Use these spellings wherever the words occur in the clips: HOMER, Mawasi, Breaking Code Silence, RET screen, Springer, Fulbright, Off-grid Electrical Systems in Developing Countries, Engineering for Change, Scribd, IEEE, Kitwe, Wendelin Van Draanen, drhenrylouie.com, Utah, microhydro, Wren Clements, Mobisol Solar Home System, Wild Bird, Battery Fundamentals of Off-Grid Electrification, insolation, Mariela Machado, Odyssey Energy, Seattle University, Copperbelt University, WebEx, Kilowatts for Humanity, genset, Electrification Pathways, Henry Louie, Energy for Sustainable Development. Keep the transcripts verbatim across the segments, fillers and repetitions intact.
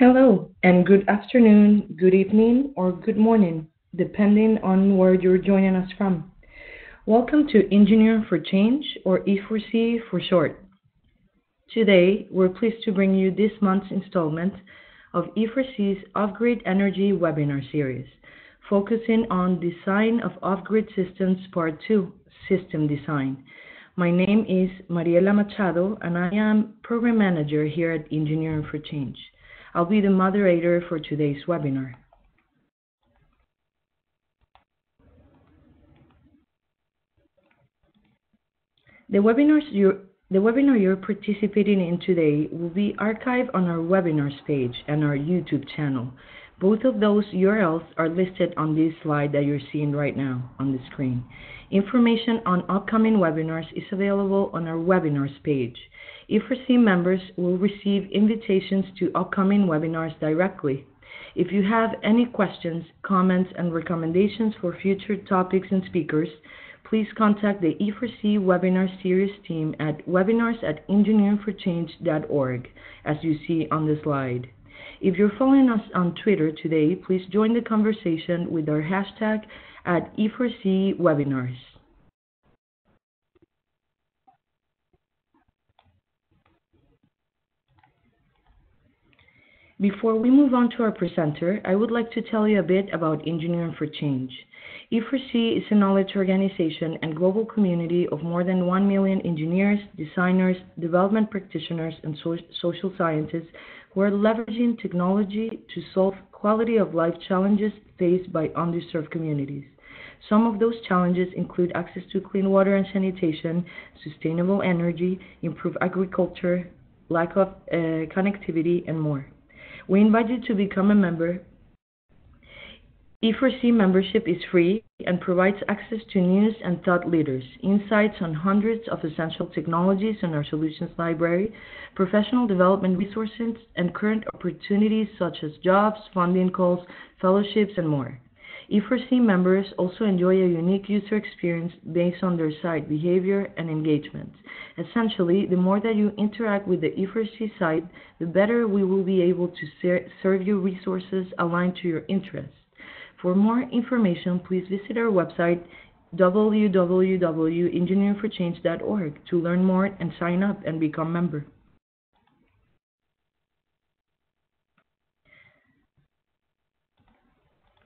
Hello, and good afternoon, good evening, or good morning, depending on where you're joining us from. Welcome to Engineering for Change, or E four C for short. Today, we're pleased to bring you this month's installment of E four C's Off-Grid Energy webinar series, focusing on Design of Off-Grid Systems Part two, System Design. My name is Mariela Machado, and I am Program Manager here at Engineering for Change. I'll be the moderator for today's webinar. The, webinars you're, the webinar you're participating in today will be archived on our webinars page and our YouTube channel. Both of those U R Ls are listed on this slide that you're seeing right now on the screen. Information on upcoming webinars is available on our webinars page. E four C members will receive invitations to upcoming webinars directly. If you have any questions, comments, and recommendations for future topics and speakers, please contact the E four C Webinar Series team at webinars at engineering for change dot org, as you see on the slide. If you're following us on Twitter today, please join the conversation with our hashtag at E four C Webinars. Before we move on to our presenter, I would like to tell you a bit about Engineering for Change. E four C is a knowledge organization and global community of more than one million engineers, designers, development practitioners, and so- social scientists who are leveraging technology to solve quality of life challenges faced by underserved communities. Some of those challenges include access to clean water and sanitation, sustainable energy, improved agriculture, lack of uh, connectivity, and more. We invite you to become a member. E four C membership is free and provides access to news and thought leaders, insights on hundreds of essential technologies in our solutions library, professional development resources, and current opportunities such as jobs, funding calls, fellowships, and more. E four C members also enjoy a unique user experience based on their site behavior and engagement. Essentially, the more that you interact with the E four C site, the better we will be able to ser- serve you resources aligned to your interests. For more information, please visit our website w w w dot engineering for change dot org to learn more and sign up and become a member.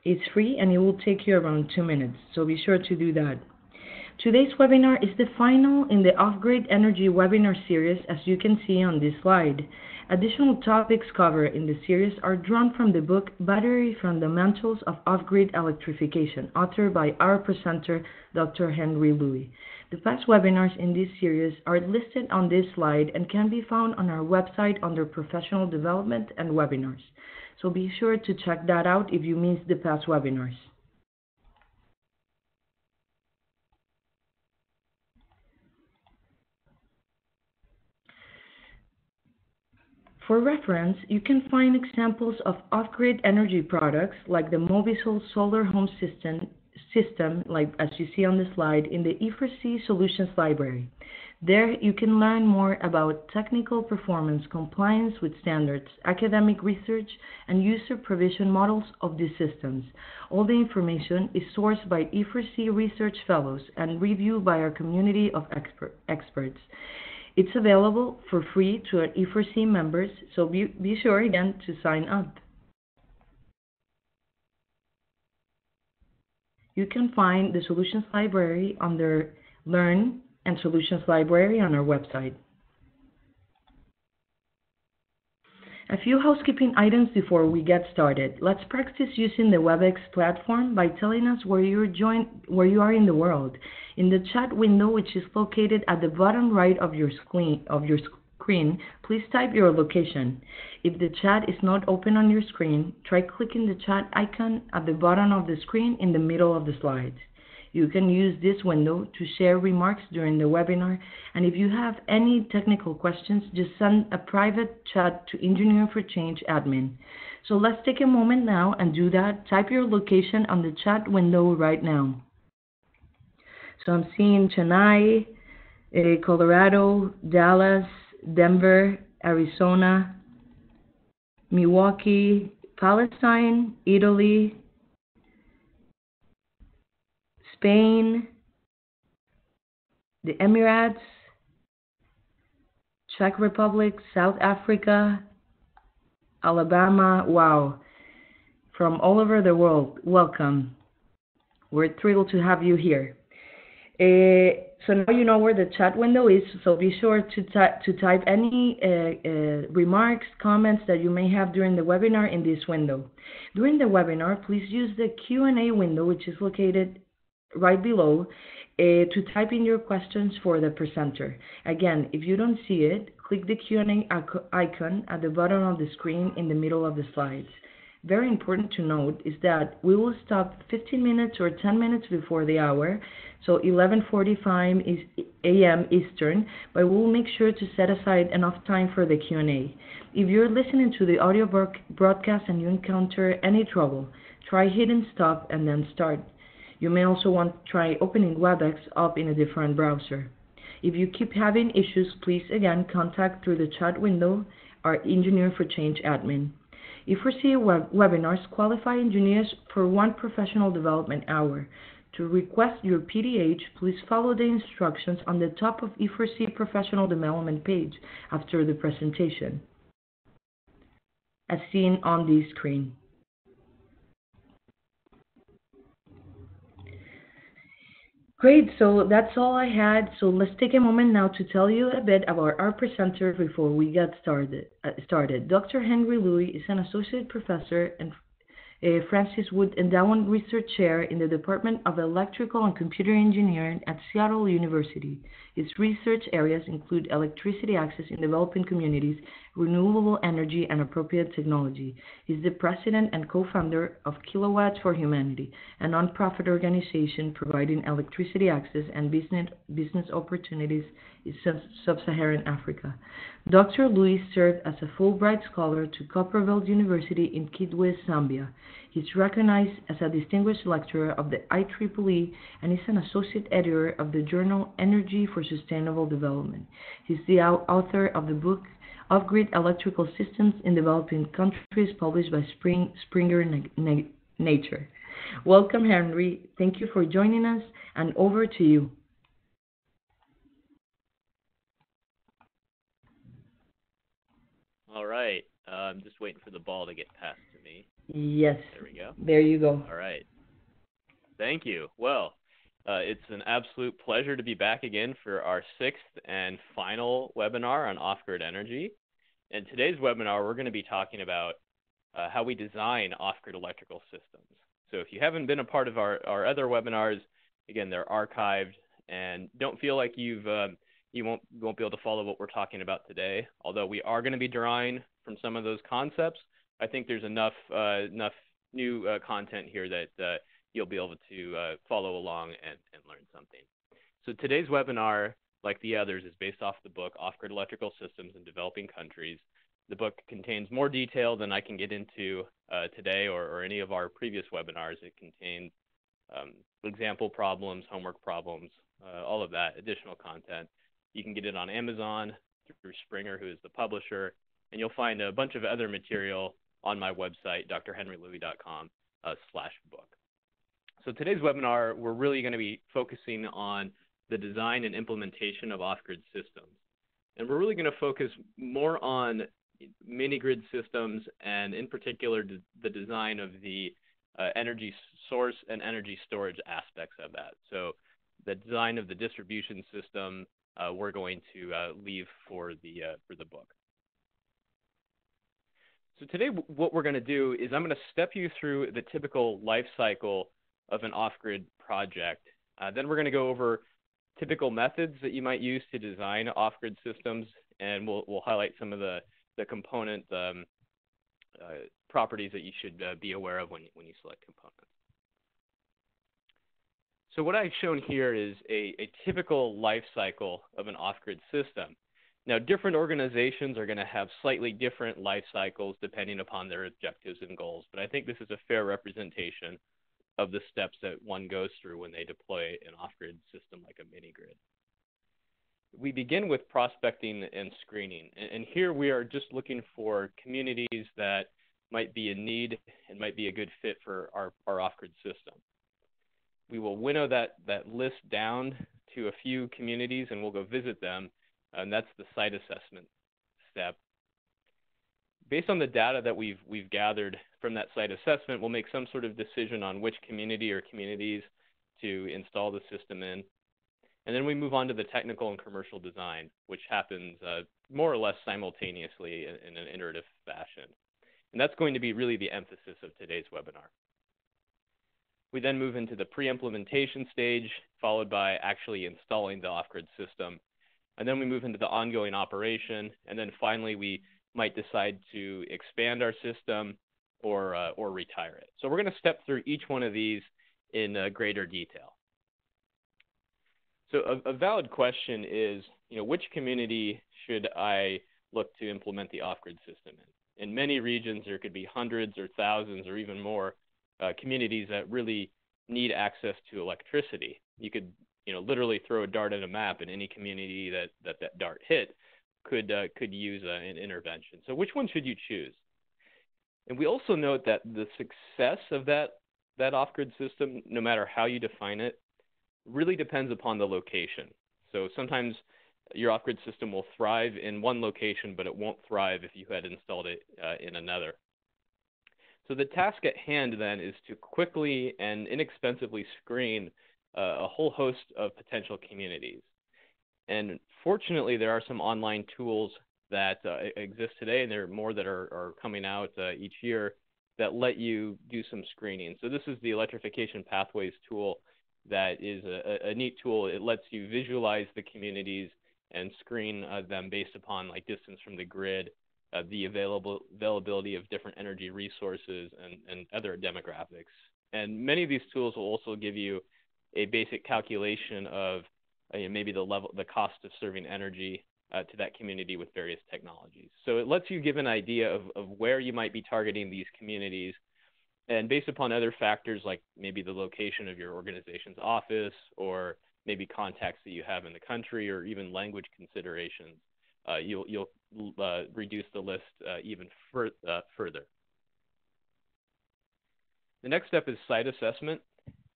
It's free and it will take you around two minutes, so be sure to do that. Today's webinar is the final in the Off-Grid Energy webinar series, as you can see on this slide. Additional topics covered in the series are drawn from the book Battery Fundamentals of Off-Grid Electrification, authored by our presenter, Doctor Henry Louie. The past webinars in this series are listed on this slide and can be found on our website under Professional Development and Webinars. So be sure to check that out if you missed the past webinars. For reference, you can find examples of off-grid energy products like the Mobisol Solar Home System, system like as you see on the slide, in the E four C Solutions Library. There, you can learn more about technical performance, compliance with standards, academic research, and user provision models of these systems. All the information is sourced by E four C Research Fellows and reviewed by our community of expert, experts. It's available for free to our E four C members, so be, be sure again to sign up. You can find the Solutions Library under Learn and Solutions Library on our website. A few housekeeping items before we get started. Let's practice using the WebEx platform by telling us where you're joined, where you are in the world. In the chat window, which is located at the bottom right of your screen, of your screen, please type your location. If the chat is not open on your screen, try clicking the chat icon at the bottom of the screen in the middle of the slide. You can use this window to share remarks during the webinar, and if you have any technical questions, just send a private chat to Engineering for Change admin. So let's take a moment now and do that. Type your location on the chat window right now. So I'm seeing Chennai, eh, Colorado, Dallas, Denver, Arizona, Milwaukee, Palestine, Italy, Spain, the Emirates, Czech Republic, South Africa, Alabama. Wow. From all over the world, welcome. We're thrilled to have you here. Uh, so now you know where the chat window is, so be sure to, ty- to type any uh, uh, remarks, comments that you may have during the webinar in this window. During the webinar, please use the Q and A window, which is located right below, uh, to type in your questions for the presenter. Again, if you don't see it, click the Q and A icon at the bottom of the screen in the middle of the slides. Very important to note is that we will stop fifteen minutes or ten minutes before the hour, so eleven forty-five a m Eastern, but we will make sure to set aside enough time for the Q and A. If you're listening to the audio broadcast and you encounter any trouble, try hitting stop and then start. You may also want to try opening WebEx up in a different browser. If you keep having issues, please again contact through the chat window our Engineering for Change admin. If we see web- webinars, qualify engineers for one professional development hour. To request your P D H, please follow the instructions on the top of E four C Professional Development page after the presentation, as seen on the screen. Great, so that's all I had. So let's take a moment now to tell you a bit about our presenter before we get started. Uh, started. Doctor Henry Louie is an associate professor and uh, Francis Wood Endowment Research Chair in the Department of Electrical and Computer Engineering at Seattle University. His research areas include electricity access in developing communities, renewable energy, and appropriate technology. He's the president and co-founder of Kilowatts for Humanity, a nonprofit organization providing electricity access and business, business opportunities in sub-Saharan Africa. Doctor Louie served as a Fulbright Scholar to Copperbelt University in Kitwe, Zambia. He's recognized as a distinguished lecturer of the I triple E and is an associate editor of the journal Energy for Sustainable Development. He's the author of the book Off-Grid Electrical Systems in Developing Countries, published by Spring, Springer Na- Na- Nature. Welcome, Henry. Thank you for joining us, and over to you. All right. Uh, I'm just waiting for the ball to get passed to me. Yes. There we go. There you go. All right. Thank you. Well, Uh, it's an absolute pleasure to be back again for our sixth and final webinar on off-grid energy. In today's webinar, we're going to be talking about uh, how we design off-grid electrical systems. So if you haven't been a part of our, our other webinars, again, they're archived, and don't feel like you've, um, you won't, won't be able to follow what we're talking about today. Although we are going to be drawing from some of those concepts, I think there's enough, uh, enough new uh, content here that uh, you'll be able to uh, follow along and, and learn something. So today's webinar, like the others, is based off the book, Off-Grid Electrical Systems in Developing Countries. The book contains more detail than I can get into uh, today or, or any of our previous webinars. It contains um, example problems, homework problems, uh, all of that additional content. You can get it on Amazon through Springer, who is the publisher, and you'll find a bunch of other material on my website, drhenrylouie.com uh, slash book. So today's webinar, we're really going to be focusing on the design and implementation of off-grid systems. And we're really going to focus more on mini-grid systems and, in particular, d- the design of the uh, energy source and energy storage aspects of that. So the design of the distribution system, uh, we're going to uh, leave for the, uh, for the book. So today, w- what we're going to do is I'm going to step you through the typical life cycle of an off-grid project. Uh, then we're going to go over typical methods that you might use to design off-grid systems, and we'll, we'll highlight some of the, the component um, uh, properties that you should uh, be aware of when, when you select components. So what I've shown here is a, a typical life cycle of an off-grid system. Now, different organizations are going to have slightly different life cycles depending upon their objectives and goals, but I think this is a fair representation of the steps that one goes through when they deploy an off-grid system like a mini-grid. we begin with prospecting and screening. And, and here we are just looking for communities that might be in need and might be a good fit for our, our off-grid system. We will winnow that, that list down to a few communities and we'll go visit them. And that's the site assessment step. Based on the data that we've, we've gathered from that site assessment, we'll make some sort of decision on which community or communities to install the system in. And then we move on to the technical and commercial design, which happens uh, more or less simultaneously in, in an iterative fashion. And that's going to be really the emphasis of today's webinar. We then move into the pre-implementation stage, followed by actually installing the off-grid system. And then we move into the ongoing operation. And then finally, we might decide to expand our system or, uh, or retire it. So we're going to step through each one of these in uh, greater detail. So a, a valid question is, you know, which community should I look to implement the off-grid system in? In many regions, there could be hundreds or thousands or even more uh, communities that really need access to electricity. You could, you know, literally throw a dart at a map, and any community that that, that dart hit could uh, could use uh, an intervention. So which one should you choose? And we also note that the success of that that off-grid system, no matter how you define it, really depends upon the location. So sometimes your off-grid system will thrive in one location, but it won't thrive if you had installed it uh, in another. So the task at hand then is to quickly and inexpensively screen uh, a whole host of potential communities. And fortunately, there are some online tools that uh, exist today, and there are more that are, are coming out uh, each year that let you do some screening. So this is the Electrification Pathways tool. That is a, a neat tool. It lets you visualize the communities and screen uh, them based upon like distance from the grid, uh, the available availability of different energy resources, and, and other demographics. And many of these tools will also give you a basic calculation of uh, you know, maybe the level, the cost of serving energy uh, to that community with various technologies. So it lets you give an idea of, of where you might be targeting these communities. And based upon other factors like maybe the location of your organization's office or maybe contacts that you have in the country or even language considerations, uh, you'll, you'll uh, reduce the list uh, even fur uh, further. The next step is site assessment.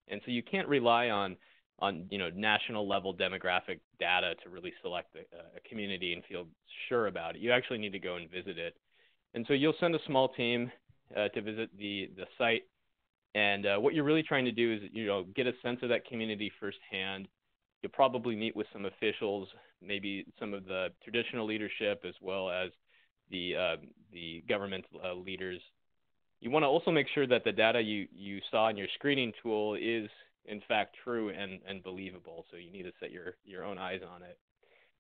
And so you can't rely on, on you know, national level demographic data to really select a, a community and feel sure about it. You actually need to go and visit it. And so you'll send a small team Uh, to visit the, the site. And uh, what you're really trying to do is, you know, get a sense of that community firsthand. You'll probably meet with some officials, maybe some of the traditional leadership as well as the, uh, the government uh, leaders. You want to also make sure that the data you, you saw in your screening tool is, in fact, true and, and believable. So you need to set your, your own eyes on it.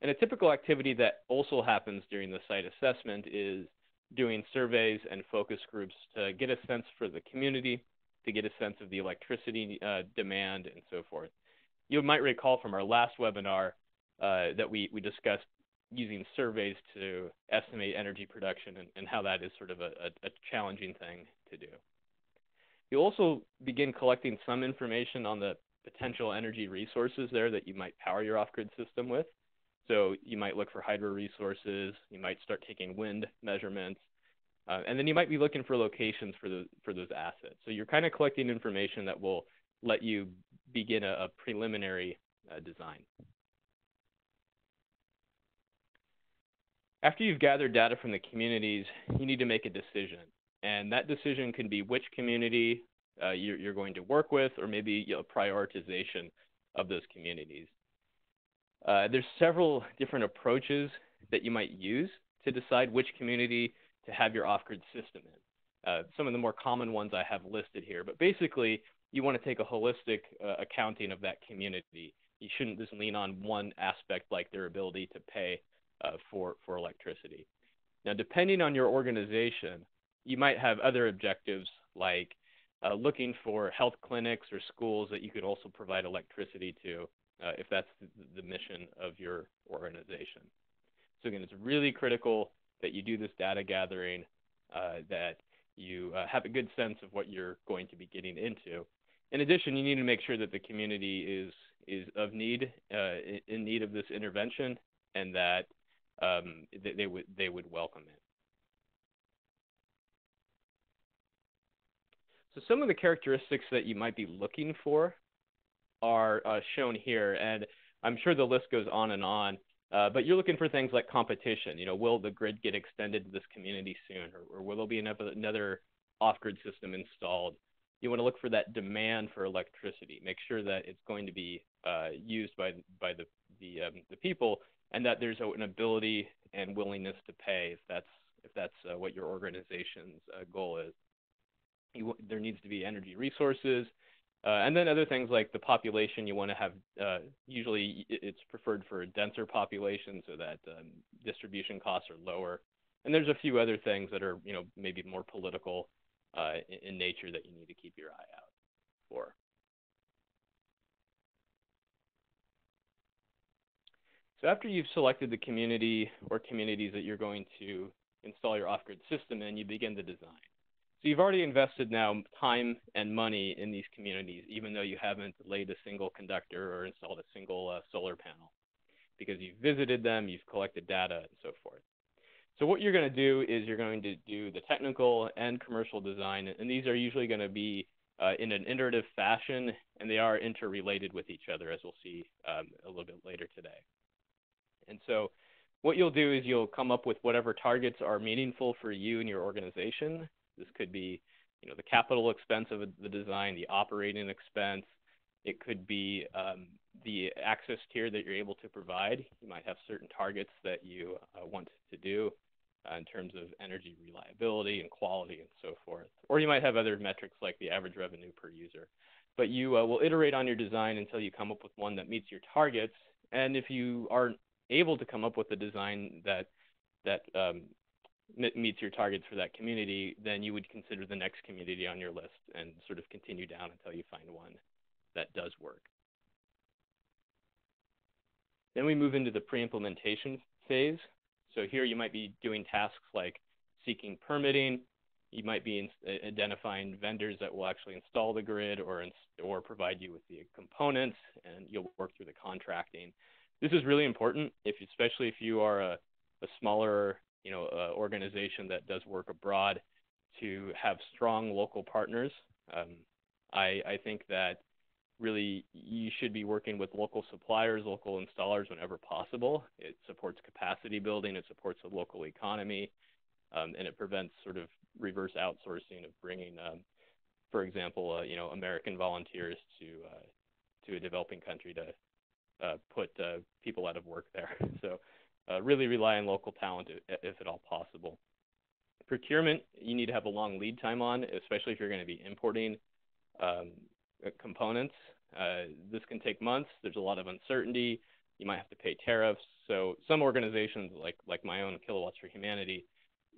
And a typical activity that also happens during the site assessment is doing surveys and focus groups to get a sense for the community, to get a sense of the electricity uh, demand and so forth. You might recall from our last webinar uh, that we, we discussed using surveys to estimate energy production and, and how that is sort of a, a, a challenging thing to do. You'll also begin collecting some information on the potential energy resources there that you might power your off-grid system with. So you might look for hydro resources, you might start taking wind measurements, uh, and then you might be looking for locations for, the, for those assets. So you're kind of collecting information that will let you begin a, a preliminary uh, design. After you've gathered data from the communities, you need to make a decision. And that decision can be which community uh, you're, you're going to work with, or maybe you know, prioritization of those communities. Uh, there's several different approaches that you might use to decide which community to have your off-grid system in. Uh, some of the more common ones I have listed here, but basically you want to take a holistic uh, accounting of that community. You shouldn't just lean on one aspect like their ability to pay uh, for, for electricity. Now, depending on your organization, you might have other objectives like uh, looking for health clinics or schools that you could also provide electricity to. Uh, if that's the mission of your organization. So again, it's really critical that you do this data gathering, uh, that you uh, have a good sense of what you're going to be getting into. In addition, you need to make sure that the community is is of need, uh, in need of this intervention, and that um, they, they would they would welcome it. So some of the characteristics that you might be looking for are uh, shown here, and I'm sure the list goes on and on. Uh, but you're looking for things like competition. You know, will the grid get extended to this community soon, or, or will there be another off-grid system installed? You want to look for that demand for electricity. Make sure that it's going to be uh, used by by the the, um, the people, and that there's an ability and willingness to pay if that's if that's uh, what your organization's uh, goal is. You, there needs to be energy resources, uh, and then other things like the population. You want to have uh, usually it's preferred for a denser population so that um, distribution costs are lower. And there's a few other things that are, you know, maybe more political Uh, in, in nature that you need to keep your eye out for. So after you've selected the community or communities that you're going to install your off-grid system in, you begin the design. So you've already invested now time and money in these communities, even though you haven't laid a single conductor or installed a single uh, solar panel, because you've visited them, you've collected data, and so forth. So what you're going to do is you're going to do the technical and commercial design, and these are usually going to be uh, in an iterative fashion, and they are interrelated with each other, as we'll see um, a little bit later today. And so what you'll do is you'll come up with whatever targets are meaningful for you and your organization. This could be, you know, the capital expense of the design, the operating expense. It could be um, the access tier that you're able to provide. You might have certain targets that you uh, want to do uh, in terms of energy reliability and quality and so forth. Or you might have other metrics like the average revenue per user. But you uh, will iterate on your design until you come up with one that meets your targets. And if you aren't able to come up with a design that, that um, meets your targets for that community, then you would consider the next community on your list and sort of continue down until you find one that does work. Then we move into the pre-implementation phase. So here you might be doing tasks like seeking permitting. You might be in, identifying vendors that will actually install the grid or, or provide you with the components, and you'll work through the contracting. This is really important, if, especially if you are a, a smaller you know, uh, organization that does work abroad, to have strong local partners. Um, I, I think that really, you should be working with local suppliers, local installers whenever possible. It supports capacity building, it supports a local economy, um, and it prevents sort of reverse outsourcing of bringing, um, for example, uh, you know, American volunteers to uh, to a developing country to uh, put uh, people out of work there. So, uh, really rely on local talent if, if at all possible. Procurement, you need to have a long lead time on, especially if you're going to be importing Um, components. Uh, this can take months. There's a lot of uncertainty. You might have to pay tariffs. So some organizations, like like my own, Kilowatts for Humanity,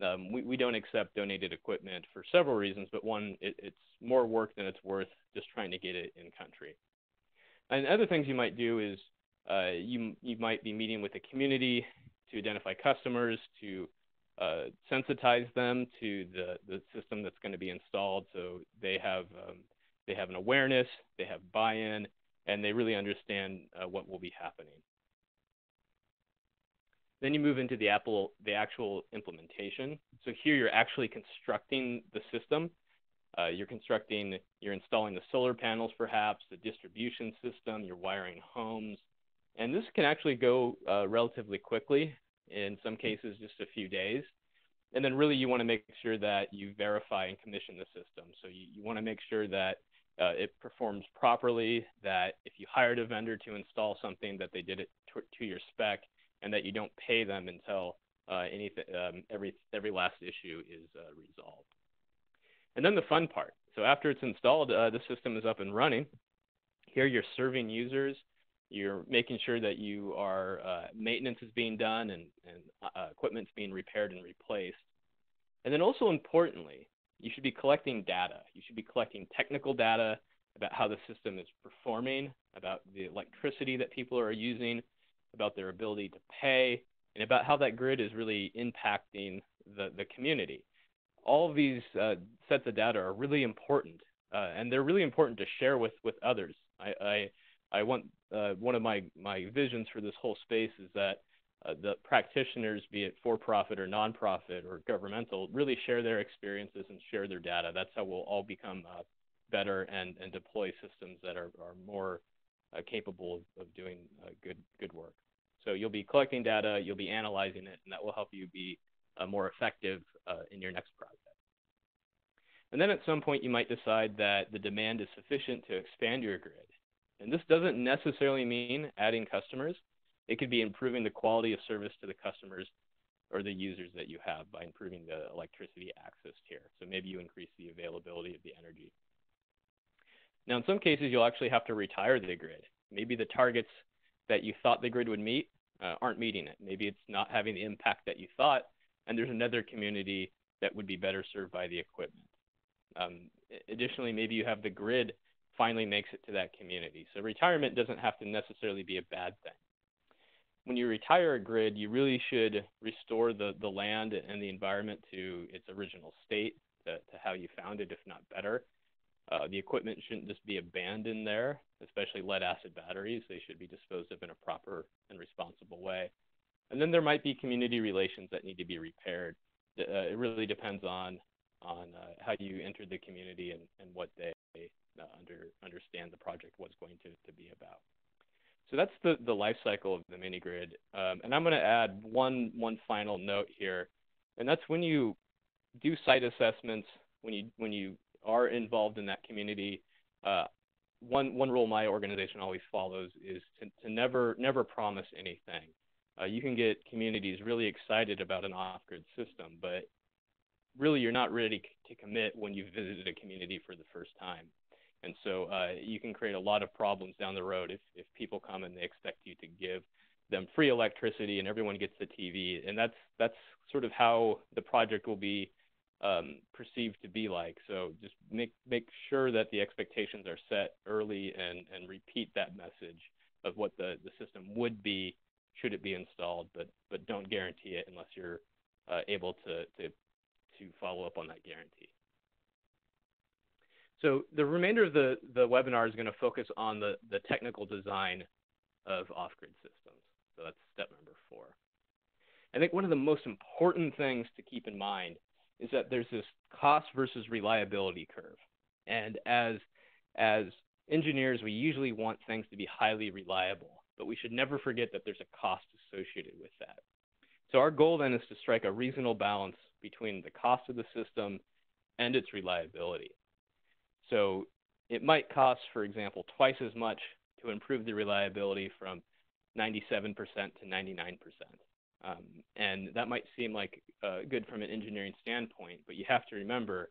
um, we, we don't accept donated equipment for several reasons, but one, it, it's more work than it's worth just trying to get it in country. And other things you might do is uh, you, you might be meeting with the community to identify customers, to uh, sensitize them to the, the system that's going to be installed so they have um, They have an awareness, they have buy-in, and they really understand uh, what will be happening. Then you move into the, Apple, the actual implementation. So here you're actually constructing the system. Uh, you're constructing, you're installing the solar panels perhaps, the distribution system, you're wiring homes. And this can actually go uh, relatively quickly, in some cases just a few days. And then really you want to make sure that you verify and commission the system. So you, you want to make sure that Uh, it performs properly, that if you hired a vendor to install something, that they did it to, to your spec, and that you don't pay them until uh, anything, um, every, every last issue is uh, resolved. And then the fun part. So after it's installed, uh, the system is up and running. Here you're serving users. You're making sure that you are uh, maintenance is being done and, and uh, equipment's being repaired and replaced. And then also importantly, you should be collecting data. You should be collecting technical data about how the system is performing, about the electricity that people are using, about their ability to pay, and about how that grid is really impacting the, the community. All of these uh, sets of data are really important, uh, and they're really important to share with, with others. I, I, I want uh, one of my, my visions for this whole space is that uh, the practitioners, be it for-profit or nonprofit or governmental, really share their experiences and share their data. That's how we'll all become uh, better and, and deploy systems that are, are more uh, capable of, of doing uh, good, good work. So you'll be collecting data, you'll be analyzing it, and that will help you be uh, more effective uh, in your next project. And then at some point you might decide that the demand is sufficient to expand your grid. And this doesn't necessarily mean adding customers. It could be improving the quality of service to the customers or the users that you have by improving the electricity access tier. So maybe you increase the availability of the energy. Now, in some cases, you'll actually have to retire the grid. Maybe the targets that you thought the grid would meet uh, aren't meeting it. Maybe it's not having the impact that you thought, and there's another community that would be better served by the equipment. Um, additionally, maybe you have the grid finally makes it to that community. So retirement doesn't have to necessarily be a bad thing. When you retire a grid, you really should restore the, the land and the environment to its original state, to, to how you found it, if not better. Uh, the equipment shouldn't just be abandoned there, especially lead-acid batteries. They should be disposed of in a proper and responsible way. And then there might be community relations that need to be repaired. Uh, it really depends on on uh, how you entered the community and, and what they uh, under, understand the project was going to, to be about. So that's the, the life cycle of the mini-grid. Um, and I'm going to add one, one final note here, and that's when you do site assessments, when you, when you are involved in that community, uh, one, one rule my organization always follows is to, to never, never promise anything. Uh, you can get communities really excited about an off-grid system, but really, you're not ready to commit when you've visited a community for the first time. And so uh, you can create a lot of problems down the road if, if people come and they expect you to give them free electricity and everyone gets the T V. And that's, that's sort of how the project will be um, perceived to be like. So just make, make sure that the expectations are set early and, and repeat that message of what the, the system would be should it be installed, but, but don't guarantee it unless you're uh, able to, to to follow up on that guarantee. So the remainder of the, the webinar is going to focus on the, the technical design of off-grid systems. So that's step number four. I think one of the most important things to keep in mind is that there's this cost versus reliability curve. And as, as engineers, we usually want things to be highly reliable, but we should never forget that there's a cost associated with that. So our goal then is to strike a reasonable balance between the cost of the system and its reliability. So it might cost, for example, twice as much to improve the reliability from ninety-seven percent to ninety-nine percent. Um, and that might seem like uh, good from an engineering standpoint, but you have to remember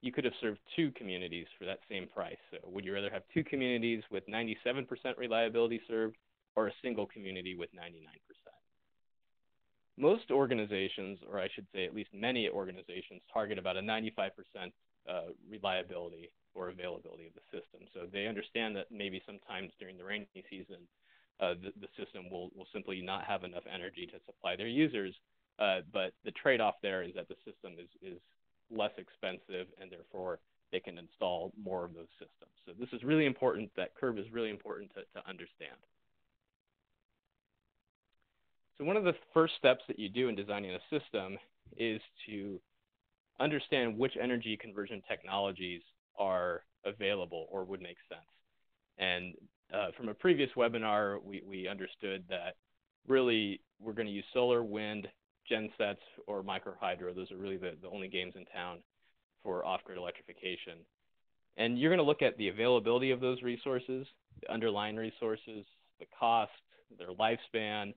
you could have served two communities for that same price. So would you rather have two communities with ninety-seven percent reliability served or a single community with ninety-nine percent? Most organizations, or I should say at least many organizations, target about a ninety-five percent uh, reliability or availability of the system. So they understand that maybe sometimes during the rainy season, uh, the, the system will, will simply not have enough energy to supply their users. Uh, but the trade-off there is that the system is, is less expensive, and therefore they can install more of those systems. So this is really important. That curve is really important to, to understand. So one of the first steps that you do in designing a system is to understand which energy conversion technologies are available or would make sense. And uh, from a previous webinar, we, we understood that really we're going to use solar, wind, gensets, or microhydro. Those are really the, the only games in town for off-grid electrification. And you're going to look at the availability of those resources, the underlying resources, the cost, their lifespan,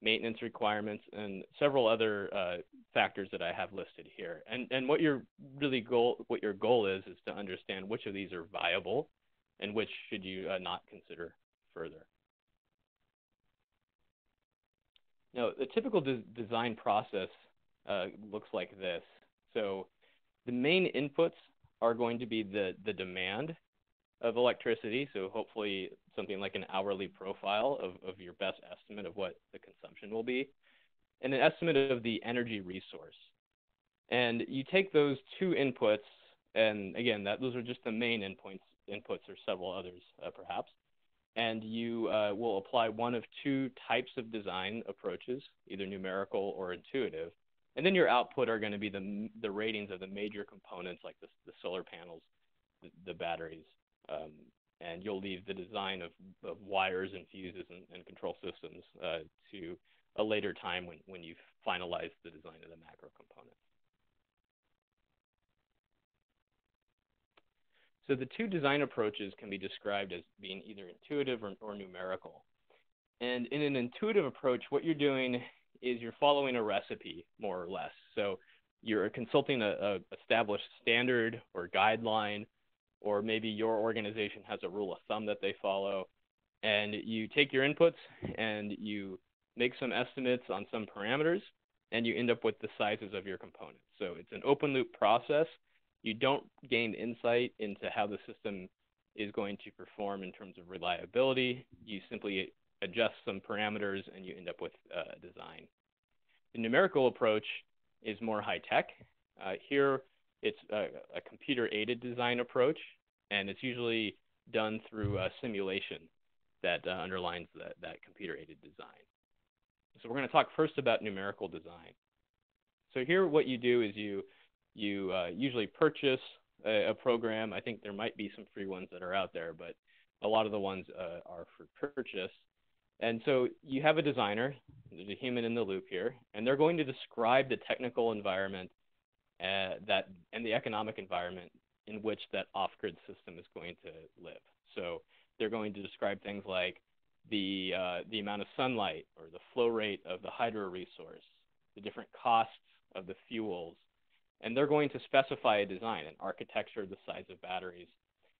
maintenance requirements, and several other uh, factors that I have listed here. And, and what your really goal, what your goal is, is to understand which of these are viable and which should you uh, not consider further. Now, the typical de design process uh, looks like this. So the main inputs are going to be the, the demand of electricity, so hopefully something like an hourly profile of, of your best estimate of what the consumption will be, and an estimate of the energy resource. And you take those two inputs And again, that those are just the main endpoints, inputs. There's several others, uh, perhaps. And you uh, will apply one of two types of design approaches, either numerical or intuitive. And then your output are going to be the, the ratings of the major components, like the, the solar panels, the, the batteries. Um, and you'll leave the design of, of wires and fuses and, and control systems uh, to a later time when, when you've finalized the design of the macro components. So the two design approaches can be described as being either intuitive or, or numerical. And in an intuitive approach, what you're doing is you're following a recipe, more or less. So you're consulting a, a established standard or guideline, or maybe your organization has a rule of thumb that they follow. And you take your inputs and you make some estimates on some parameters, and you end up with the sizes of your components. So it's an open loop process. You don't gain insight into how the system is going to perform in terms of reliability. You simply adjust some parameters and you end up with a uh, design. The numerical approach is more high tech. Uh, here, it's a, a computer-aided design approach, and it's usually done through a simulation that uh, underlines the, that computer-aided design. So we're going to talk first about numerical design. So here, what you do is you You uh, usually purchase a, a program. I think there might be some free ones that are out there, but a lot of the ones uh, are for purchase. And so you have a designer, there's a human in the loop here, and they're going to describe the technical environment uh, that and the economic environment in which that off-grid system is going to live. So they're going to describe things like the, uh, the amount of sunlight or the flow rate of the hydro resource, the different costs of the fuels, and they're going to specify a design, an architecture, the size of batteries.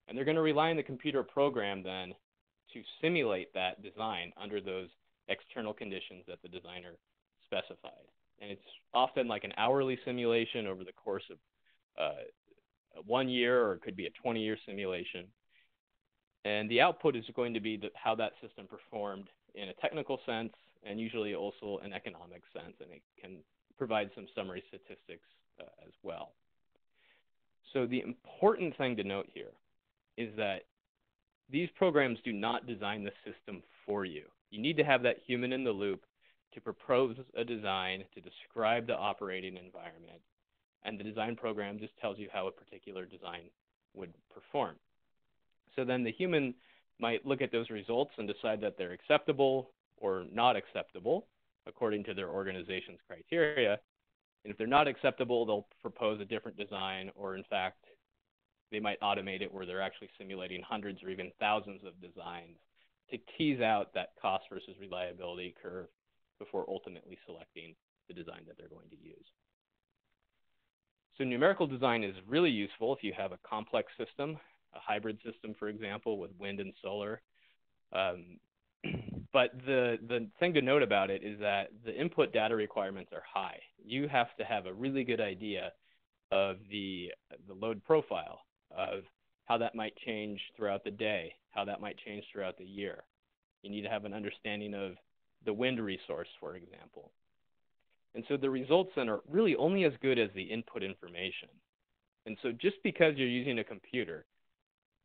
And they're going to rely on the computer program then to simulate that design under those external conditions that the designer specified. And it's often like an hourly simulation over the course of uh, one year, or it could be a twenty-year simulation. And the output is going to be the, how that system performed in a technical sense, and usually also an economic sense, and it can provide some summary statistics Uh, as well. So the important thing to note here is that these programs do not design the system for you. You need to have that human in the loop to propose a design, to describe the operating environment, and the design program just tells you how a particular design would perform. So then the human might look at those results and decide that they're acceptable or not acceptable according to their organization's criteria. And if they're not acceptable, they'll propose a different design, or in fact, they might automate it where they're actually simulating hundreds or even thousands of designs to tease out that cost versus reliability curve before ultimately selecting the design that they're going to use. So numerical design is really useful if you have a complex system, a hybrid system, for example, with wind and solar. Um, But the, the thing to note about it is that the input data requirements are high. You have to have a really good idea of the, the load profile, of how that might change throughout the day, how that might change throughout the year. You need to have an understanding of the wind resource, for example. And so the results then are really only as good as the input information. And so just because you're using a computer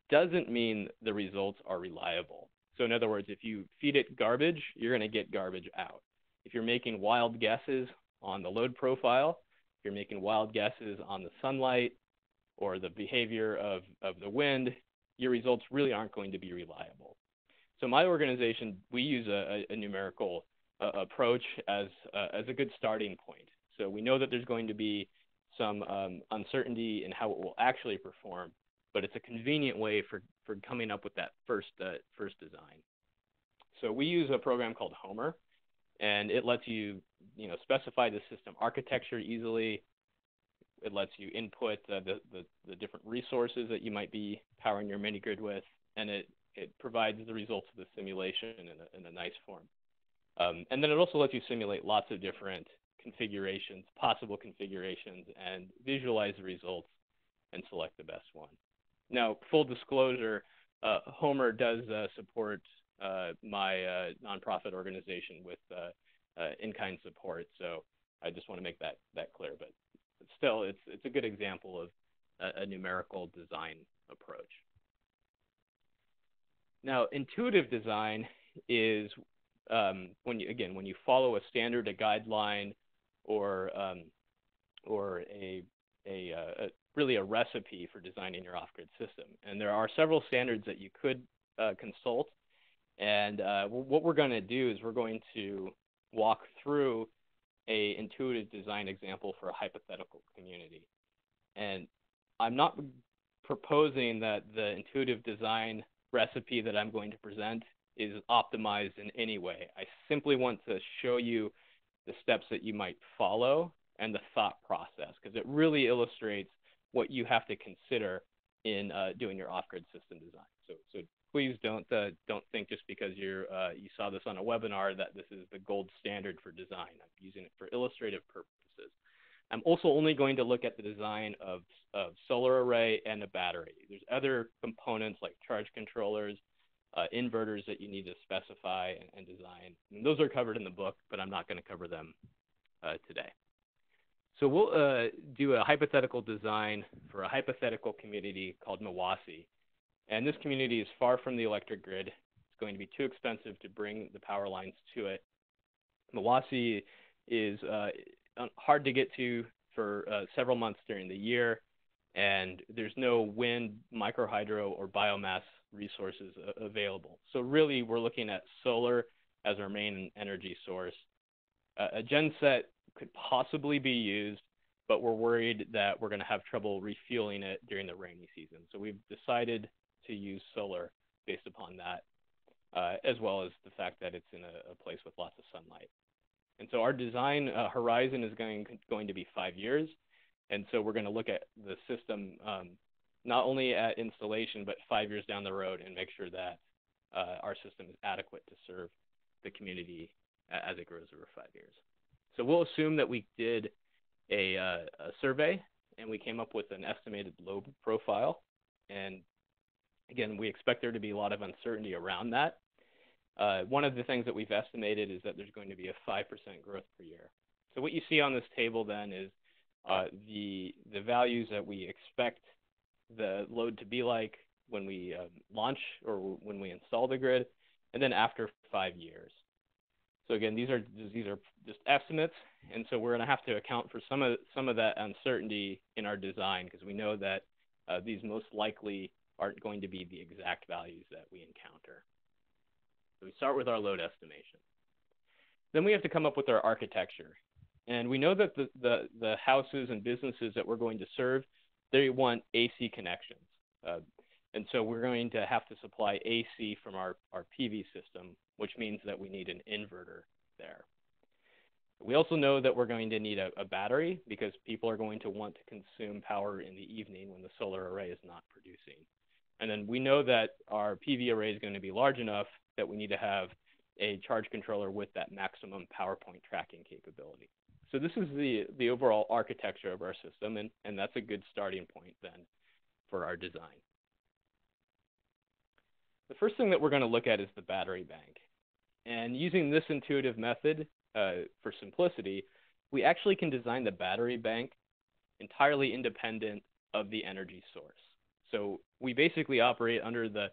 doesn't mean the results are reliable. So in other words, if you feed it garbage, you're going to get garbage out. If you're making wild guesses on the load profile, if you're making wild guesses on the sunlight or the behavior of, of the wind, your results really aren't going to be reliable. So my organization, we use a, a numerical uh, approach as, uh, as a good starting point. So we know that there's going to be some um, uncertainty in how it will actually perform, but it's a convenient way for, for coming up with that first, uh, first design. So we use a program called HOMER, and it lets you, you know, specify the system architecture easily. It lets you input uh, the, the, the different resources that you might be powering your mini-grid with, and it, it provides the results of the simulation in a, in a nice form. Um, and then it also lets you simulate lots of different configurations, possible configurations, and visualize the results and select the best one. Now, full disclosure, uh, HOMER does uh, support uh, my uh, nonprofit organization with uh, uh, in-kind support, so I just want to make that that clear. But still, it's it's a good example of a, a numerical design approach. Now, intuitive design is um, when you, again, when you follow a standard, a guideline, or um, or a, a, a really a recipe for designing your off-grid system. And there are several standards that you could uh, consult. And uh, what we're going to do is we're going to walk through a intuitive design example for a hypothetical community. And I'm not proposing that the intuitive design recipe that I'm going to present is optimized in any way. I simply want to show you the steps that you might follow and the thought process, because it really illustrates what you have to consider in uh, doing your off-grid system design. So, so please don't uh, don't think just because you're uh, you saw this on a webinar that this is the gold standard for design. I'm using it for illustrative purposes. I'm also only going to look at the design of, of solar array and a battery. There's other components like charge controllers, uh, inverters that you need to specify and, and design. And those are covered in the book, but I'm not going to cover them uh, today. So we'll uh, do a hypothetical design for a hypothetical community called Mawasi. And this community is far from the electric grid. It's going to be too expensive to bring the power lines to it. Mawasi is uh, hard to get to for uh, several months during the year, and there's no wind, microhydro, or biomass resources uh, available. So really, we're looking at solar as our main energy source. Uh, a genset could possibly be used, but we're worried that we're going to have trouble refueling it during the rainy season. So we've decided to use solar based upon that, uh, as well as the fact that it's in a, a place with lots of sunlight. And so our design uh, horizon is going, going to be five years. And so we're going to look at the system um, not only at installation, but five years down the road and make sure that uh, our system is adequate to serve the community as it grows over five years. So we'll assume that we did a, uh, a survey and we came up with an estimated load profile. And again, we expect there to be a lot of uncertainty around that. Uh, one of the things that we've estimated is that there's going to be a five percent growth per year. So what you see on this table then is uh, the, the values that we expect the load to be like when we uh, launch or when we install the grid, and then after five years. So again, these are these are just estimates, and so we're going to have to account for some of some of that uncertainty in our design, because we know that uh, these most likely aren't going to be the exact values that we encounter. So we start with our load estimation. Then we have to come up with our architecture, and we know that the the, the houses and businesses that we're going to serve, they want A C connections, uh, and so we're going to have to supply A C from our our P V system, which means that we need an inverter there. We also know that we're going to need a, a battery, because people are going to want to consume power in the evening when the solar array is not producing. And then we know that our P V array is going to be large enough that we need to have a charge controller with that maximum power point tracking capability. So this is the, the overall architecture of our system, and, and that's a good starting point then for our design. The first thing that we're going to look at is the battery bank. And using this intuitive method uh, for simplicity, we actually can design the battery bank entirely independent of the energy source. So we basically operate under the,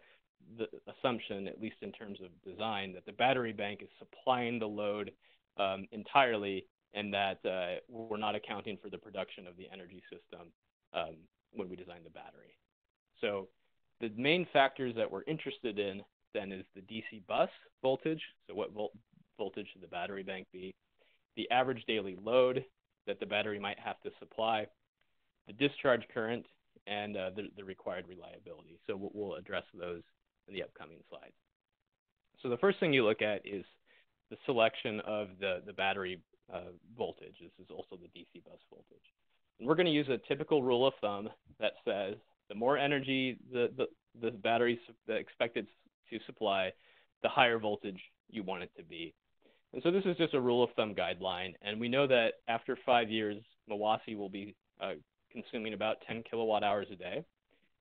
the assumption, at least in terms of design, that the battery bank is supplying the load um, entirely, and that uh, we're not accounting for the production of the energy system um, when we design the battery. So the main factors that we're interested in then is the D C bus voltage, so what volt voltage should the battery bank be, the average daily load that the battery might have to supply, the discharge current, and uh, the, the required reliability. So we'll, we'll address those in the upcoming slides. So the first thing you look at is the selection of the, the battery uh, voltage. This is also the D C bus voltage. And we're going to use a typical rule of thumb that says the more energy the, the, the battery is expected to supply, the higher voltage you want it to be. And so this is just a rule of thumb guideline. And we know that after five years, Mawasi will be uh, consuming about ten kilowatt hours a day.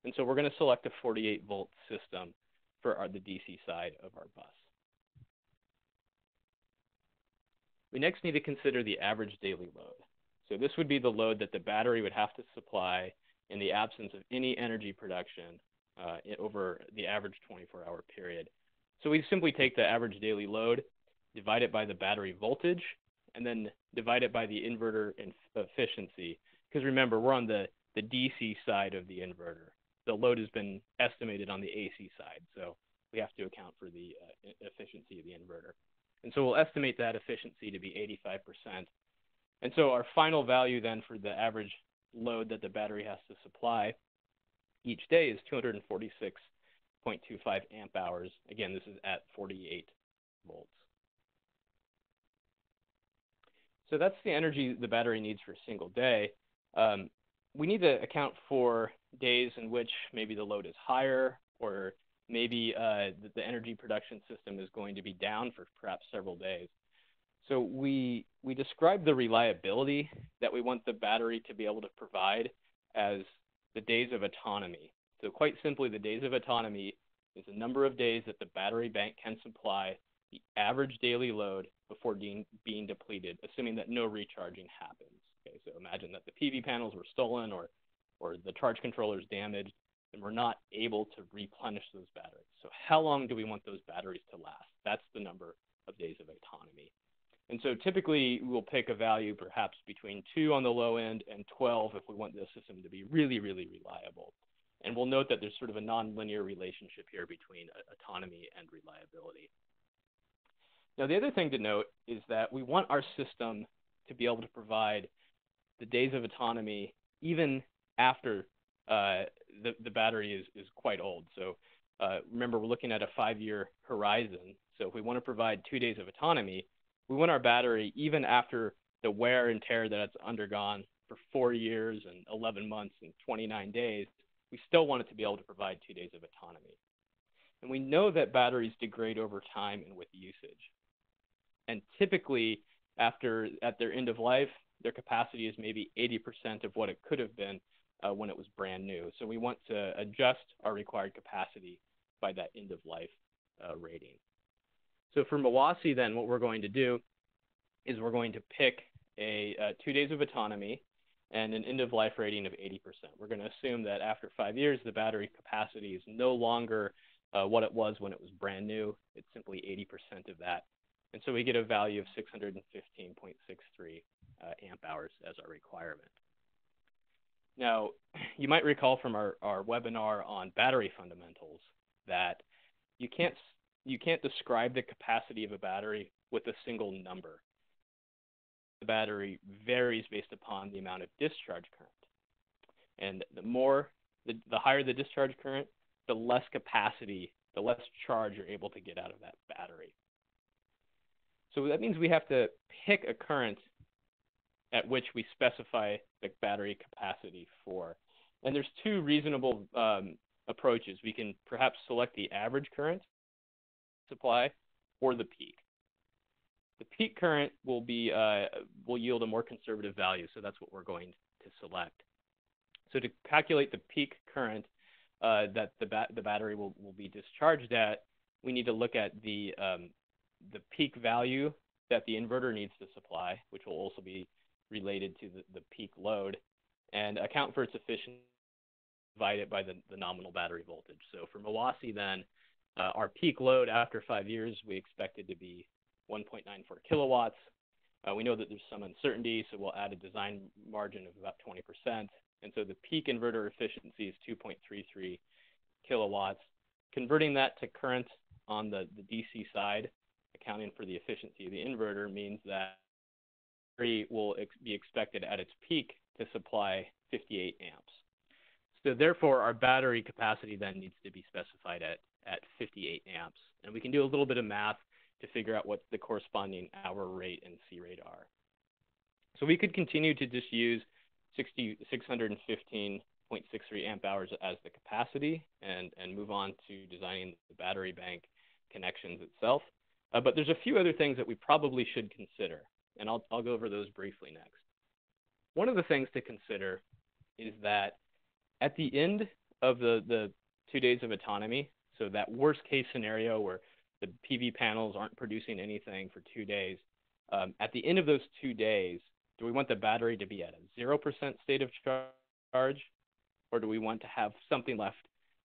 And so we're going to select a forty-eight volt system for our, the D C side of our bus. We next need to consider the average daily load. So this would be the load that the battery would have to supply in the absence of any energy production uh, over the average twenty-four hour period. So we simply take the average daily load, divide it by the battery voltage, and then divide it by the inverter efficiency. Because remember, we're on the, the D C side of the inverter. The load has been estimated on the A C side, so we have to account for the uh, efficiency of the inverter. And so we'll estimate that efficiency to be eighty-five percent. And so our final value then for the average load that the battery has to supply each day is two hundred forty-six point two five amp hours. Again, this is at forty-eight volts. So that's the energy the battery needs for a single day. Um, we need to account for days in which maybe the load is higher, or maybe uh, the, the energy production system is going to be down for perhaps several days. So we, we describe the reliability that we want the battery to be able to provide as the days of autonomy. So quite simply, the days of autonomy is the number of days that the battery bank can supply the average daily load before de being depleted, assuming that no recharging happens. Okay, so imagine that the P V panels were stolen or, or the charge controller is damaged, and we're not able to replenish those batteries. So how long do we want those batteries to last? That's the number of days of autonomy. And so typically we'll pick a value perhaps between two on the low end and twelve if we want the system to be really, really reliable. And we'll note that there's sort of a nonlinear relationship here between autonomy and reliability. Now, the other thing to note is that we want our system to be able to provide the days of autonomy even after uh, the, the battery is, is quite old. So uh, remember, we're looking at a five year horizon. So if we want to provide two days of autonomy, we want our battery, even after the wear and tear that it's undergone for four years and eleven months and twenty-nine days, we still want it to be able to provide two days of autonomy. And we know that batteries degrade over time and with usage. And typically, after at their end of life, their capacity is maybe eighty percent of what it could have been uh, when it was brand new. So we want to adjust our required capacity by that end of life uh, rating. So for Mawasi, then, what we're going to do is we're going to pick a uh, two days of autonomy and an end of life rating of eighty percent. We're going to assume that after five years, the battery capacity is no longer uh, what it was when it was brand new. It's simply eighty percent of that. And so we get a value of six hundred fifteen point six three uh, amp hours as our requirement. Now, you might recall from our, our webinar on battery fundamentals that you can't, you can't describe the capacity of a battery with a single number. The battery varies based upon the amount of discharge current. And the more, the, the higher the discharge current, the less capacity, the less charge you're able to get out of that battery. So that means we have to pick a current at which we specify the battery capacity for. And there's two reasonable um, approaches. We can perhaps select the average current supply or the peak. The peak current will be uh, will yield a more conservative value, so that's what we're going to select. So to calculate the peak current uh, that the, ba the battery will, will be discharged at, we need to look at the um, the peak value that the inverter needs to supply, which will also be related to the, the peak load, and account for its efficiency, divide it by the, the nominal battery voltage. So for Mawasi, then, uh, our peak load after five years, we expect it to be one point nine four kilowatts. Uh, we know that there's some uncertainty, so we'll add a design margin of about twenty percent. And so the peak inverter efficiency is two point three three kilowatts. Converting that to current on the, the D C side, accounting for the efficiency of the inverter, means that battery will ex be expected at its peak to supply fifty-eight amps. So therefore, our battery capacity then needs to be specified at, at fifty-eight amps. And we can do a little bit of math to figure out what the corresponding hour rate and C rate are. So we could continue to just use six hundred fifteen point six three amp hours as the capacity and, and move on to designing the battery bank connections itself. Uh, but there's a few other things that we probably should consider, and I'll, I'll go over those briefly next. One of the things to consider is that at the end of the, the two days of autonomy, so that worst case scenario where the P V panels aren't producing anything for two days, um, at the end of those two days, do we want the battery to be at a zero percent state of charge, or do we want to have something left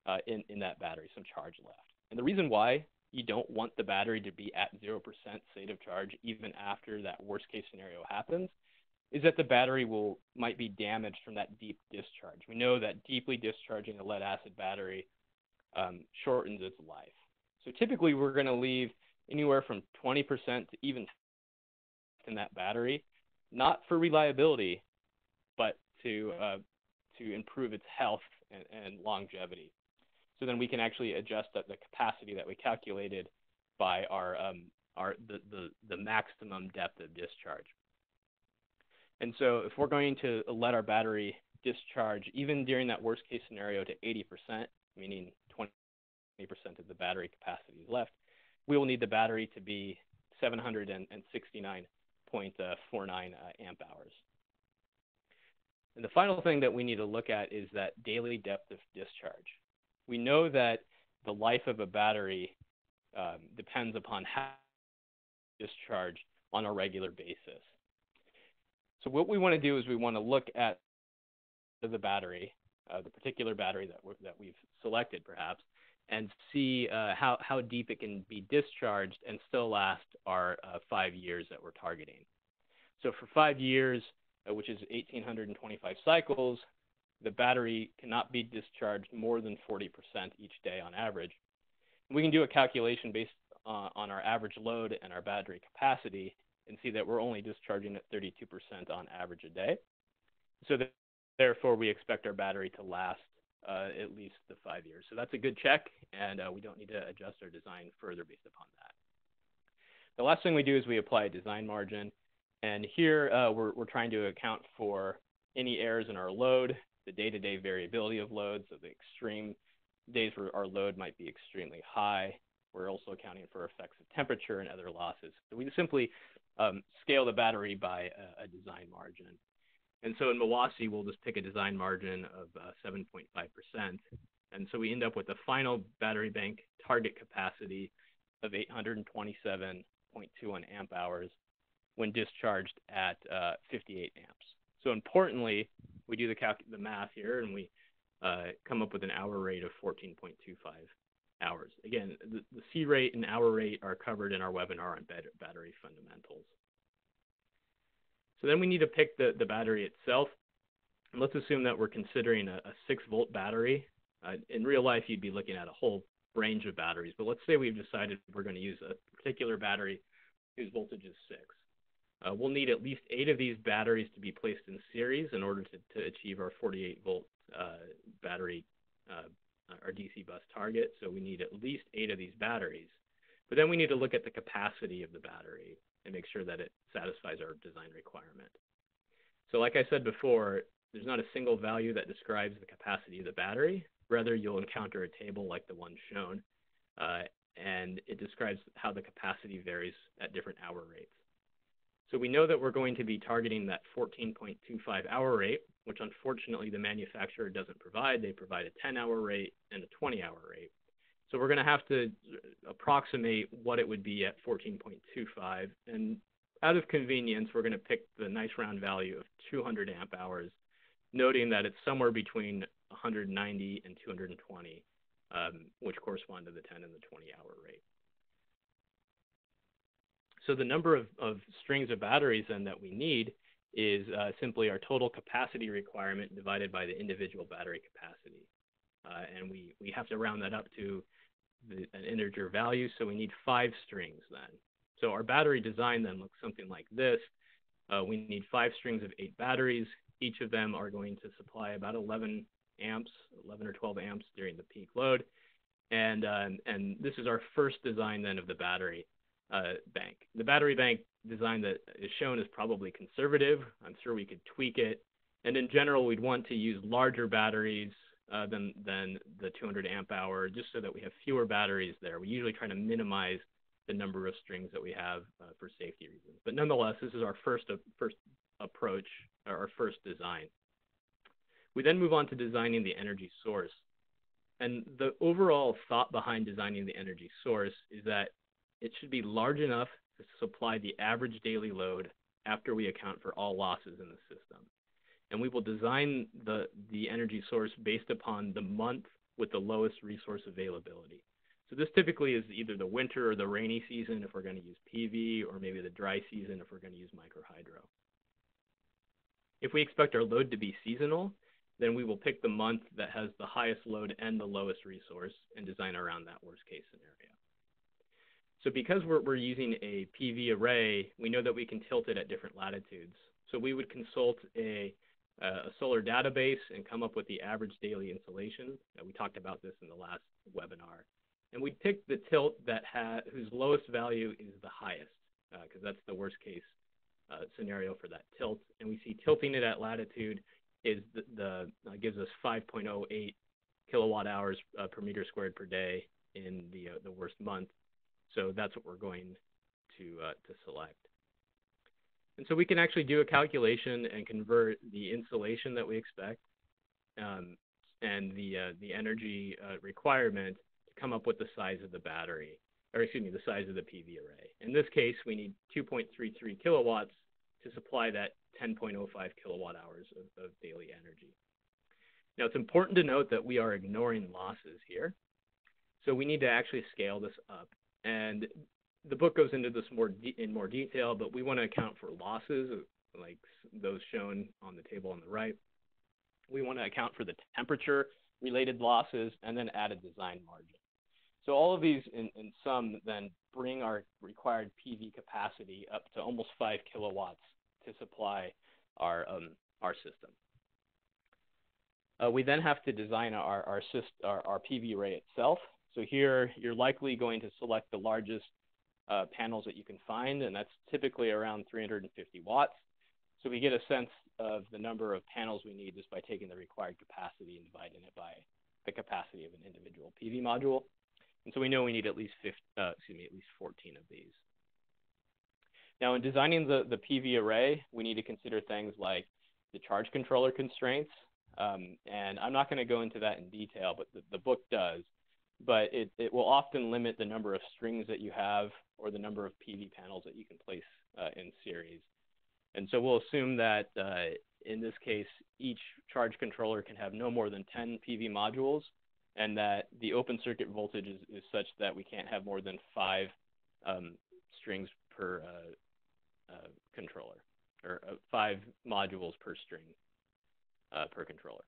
uh, in, in that battery, some charge left? And the reason why you don't want the battery to be at zero percent state of charge even after that worst-case scenario happens is that the battery will might be damaged from that deep discharge. We know that deeply discharging a lead-acid battery um, shortens its life. So typically we're going to leave anywhere from twenty percent to even in that battery, not for reliability, but to uh, to improve its health and, and longevity. So then we can actually adjust the, the capacity that we calculated by our um, our the, the the maximum depth of discharge. And so if we're going to let our battery discharge even during that worst case scenario to eighty percent, meaning twenty percent of the battery capacity is left, we will need the battery to be seven hundred sixty-nine point four nine amp hours. And the final thing that we need to look at is that daily depth of discharge. We know that the life of a battery um, depends upon how discharge on a regular basis. So what we want to do is we want to look at the battery, uh, the particular battery that, that we've selected perhaps, and see uh, how, how deep it can be discharged and still last our uh, five years that we're targeting. So for five years, uh, which is one thousand eight hundred twenty-five cycles, the battery cannot be discharged more than forty percent each day on average. And we can do a calculation based uh, on our average load and our battery capacity and see that we're only discharging at thirty-two percent on average a day. So that, therefore, we expect our battery to last Uh, at least the five years. So that's a good check, and uh, we don't need to adjust our design further based upon that. The last thing we do is we apply a design margin, and here uh, we're, we're trying to account for any errors in our load, the day-to-day variability of load, so the extreme days where our load might be extremely high. We're also accounting for effects of temperature and other losses. So we simply um, scale the battery by a, a design margin. And so in Mawasi, we'll just pick a design margin of uh, seven point five percent. And so we end up with a final battery bank target capacity of eight hundred twenty-seven point two one amp hours when discharged at uh, fifty-eight amps. So importantly, we do the, calc the math here, and we uh, come up with an hour rate of fourteen point two five hours. Again, the, the C rate and hour rate are covered in our webinar on battery fundamentals. So then we need to pick the, the battery itself. And let's assume that we're considering a, a six volt battery. Uh, in real life, you'd be looking at a whole range of batteries, but let's say we've decided we're going to use a particular battery whose voltage is six. Uh, we'll need at least eight of these batteries to be placed in series in order to, to achieve our forty-eight volt uh, battery, uh, our D C bus target. So we need at least eight of these batteries. But then we need to look at the capacity of the battery and make sure that it satisfies our design requirement. So like I said before, there's not a single value that describes the capacity of the battery. Rather, you'll encounter a table like the one shown, uh, and it describes how the capacity varies at different hour rates. So we know that we're going to be targeting that fourteen point two five hour rate, which unfortunately the manufacturer doesn't provide. They provide a ten hour rate and a twenty hour rate. So we're going to have to approximate what it would be at fourteen point two five. And out of convenience, we're going to pick the nice round value of two hundred amp hours, noting that it's somewhere between one hundred ninety and two hundred twenty, um, which correspond to the ten and the twenty hour rate. So the number of, of strings of batteries then that we need is uh, simply our total capacity requirement divided by the individual battery capacity. Uh, and we, we have to round that up to the, an integer value, so we need five strings then. So our battery design then looks something like this. Uh, we need five strings of eight batteries. Each of them are going to supply about eleven amps, eleven or twelve amps during the peak load. And, um, and this is our first design then of the battery uh, bank. The battery bank design that is shown is probably conservative. I'm sure we could tweak it. And in general, we'd want to use larger batteries Uh, than, than the two hundred amp hour, just so that we have fewer batteries there. We usually try to minimize the number of strings that we have uh, for safety reasons. But nonetheless, this is our first, uh, first approach, or our first design. We then move on to designing the energy source. And the overall thought behind designing the energy source is that it should be large enough to supply the average daily load after we account for all losses in the system. and we will design the, the energy source based upon the month with the lowest resource availability. So this typically is either the winter or the rainy season if we're going to use P V, or maybe the dry season if we're going to use microhydro. If we expect our load to be seasonal, then we will pick the month that has the highest load and the lowest resource and design around that worst case scenario. So because we're, we're using a P V array, we know that we can tilt it at different latitudes. So we would consult a, a solar database and come up with the average daily insolation. We talked about this in the last webinar. And we'd pick the tilt that ha whose lowest value is the highest, because uh, that's the worst case uh, scenario for that tilt. And we see tilting it at latitude is the, the uh, gives us five point oh eight kilowatt hours uh, per meter squared per day in the, uh, the worst month. So that's what we're going to, uh, to select. And so we can actually do a calculation and convert the insulation that we expect um, and the, uh, the energy uh, requirement to come up with the size of the battery, or excuse me, the size of the P V array. In this case, we need two point three three kilowatts to supply that ten point oh five kilowatt hours of, of daily energy. Now, it's important to note that we are ignoring losses here. So we need to actually scale this up. And the book goes into this more de in more detail, but we want to account for losses, like those shown on the table on the right. We want to account for the temperature-related losses and then add a design margin. So all of these in, in sum then bring our required P V capacity up to almost five kilowatts to supply our, um, our system. Uh, we then have to design our, our, our, our P V array itself. So here, you're likely going to select the largest uh, panels that you can find, and that's typically around three hundred fifty watts. So we get a sense of the number of panels we need just by taking the required capacity and dividing it by the capacity of an individual P V module. And so we know we need at least fifty, uh, excuse me, at least fourteen of these. Now, in designing the, the P V array, we need to consider things like the charge controller constraints, um, and I'm not going to go into that in detail, but the, the book does. But it, it will often limit the number of strings that you have or the number of P V panels that you can place uh, in series. And so we'll assume that uh, in this case, each charge controller can have no more than ten P V modules, and that the open circuit voltage is, is such that we can't have more than five um, strings per uh, uh, controller, or uh, five modules per string uh, per controller.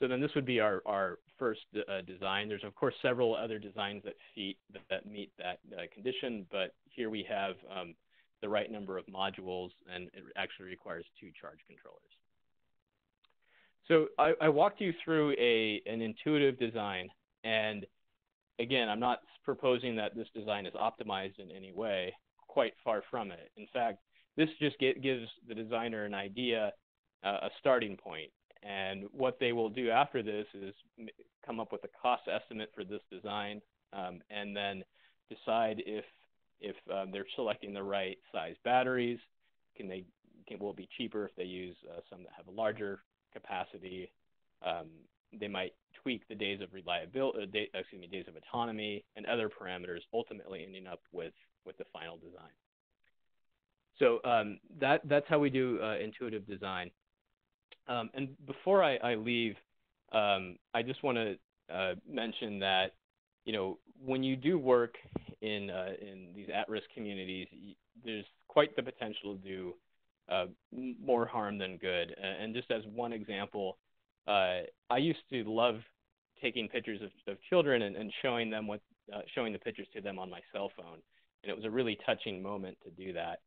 So then this would be our, our first uh, design. There's, of course, several other designs that, feet, that, that meet that uh, condition, but here we have um, the right number of modules, and it actually requires two charge controllers. So I, I walked you through a, an intuitive design, and again, I'm not proposing that this design is optimized in any way, quite far from it. In fact, this just get, gives the designer an idea, uh, a starting point. And what they will do after this is come up with a cost estimate for this design, um, and then decide if if um, they're selecting the right size batteries. Can they can, will it be cheaper if they use uh, some that have a larger capacity? Um, they might tweak the days of reliability, uh, day, excuse me, days of autonomy, and other parameters. Ultimately, ending up with with the final design. So um, that that's how we do uh, intuitive design. Um, and before I, I leave, um, I just want to uh, mention that, you know, when you do work in, uh, in these at-risk communities, there's quite the potential to do uh, more harm than good. And just as one example, uh, I used to love taking pictures of, of children and, and showing them what, uh, showing the pictures to them on my cell phone. And it was a really touching moment to do that.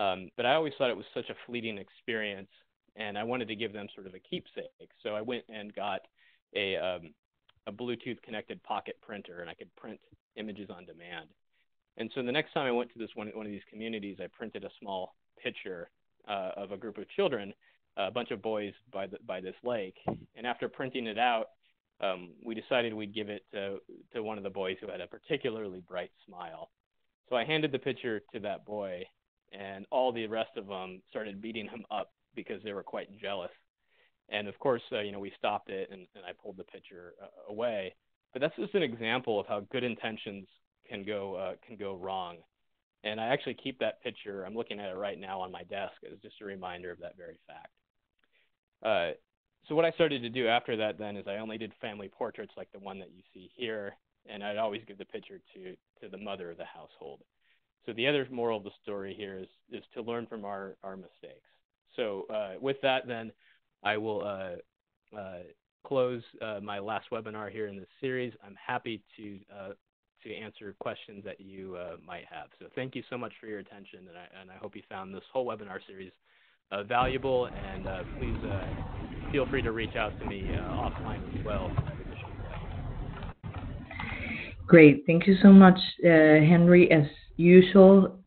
Um, but I always thought it was such a fleeting experience, and I wanted to give them sort of a keepsake. So I went and got a, um, a Bluetooth-connected pocket printer, and I could print images on demand. And so the next time I went to this one, one of these communities, I printed a small picture uh, of a group of children, a bunch of boys by, the, by this lake. And after printing it out, um, we decided we'd give it to, to one of the boys who had a particularly bright smile. So I handed the picture to that boy, and all the rest of them started beating him up because they were quite jealous. And of course, uh, you know, we stopped it, and, and I pulled the picture uh, away. But that's just an example of how good intentions can go uh, can go wrong. And I actually keep that picture. I'm looking at it right now on my desk as just a reminder of that very fact. Uh, so what I started to do after that then is I only did family portraits like the one that you see here, and I'd always give the picture to, to the mother of the household. So the other moral of the story here is, is to learn from our, our mistakes. So uh, with that then, I will uh, uh, close uh, my last webinar here in this series. I'm happy to uh, to answer questions that you uh, might have. So thank you so much for your attention, and I, and I hope you found this whole webinar series uh, valuable, and uh, please uh, feel free to reach out to me uh, offline as well. Great, thank you so much, uh, Henry. As usual,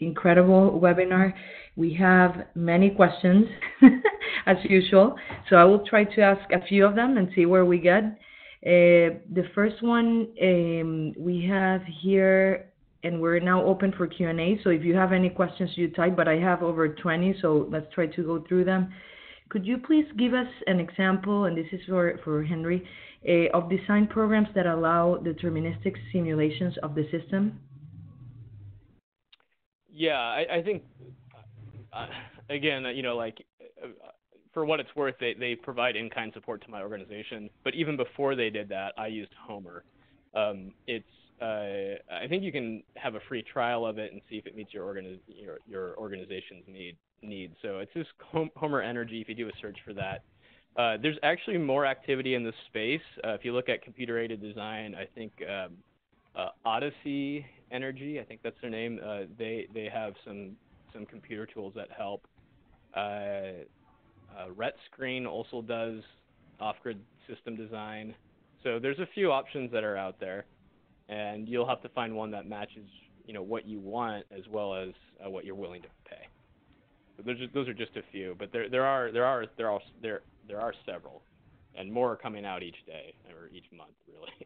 incredible webinar. We have many questions, as usual, so I will try to ask a few of them and see where we get. Uh, the first one um, we have here, and we're now open for Q and A, so if you have any questions you type, but I have over twenty, so let's try to go through them. Could you please give us an example, and this is for, for Henry, uh, of design programs that allow deterministic simulations of the system? Yeah, I, I think, uh, again, you know, like, uh, for what it's worth, they, they provide in-kind support to my organization. But even before they did that, I used HOMER. Um, it's uh, I think you can have a free trial of it and see if it meets your organi your, your organization's need needs. So it's just HOMER Energy. If you do a search for that, uh, there's actually more activity in this space. Uh, if you look at computer-aided design, I think um, uh, Odyssey Energy, I think that's their name. Uh, they they have some some computer tools that help. Uh, Uh, R E T Screen also does off-grid system design. So there's a few options that are out there, and you'll have to find one that matches, you know, what you want as well as uh, what you're willing to pay. So those are, those are just a few, but there there are there are there are there there are several, and more are coming out each day or each month, really.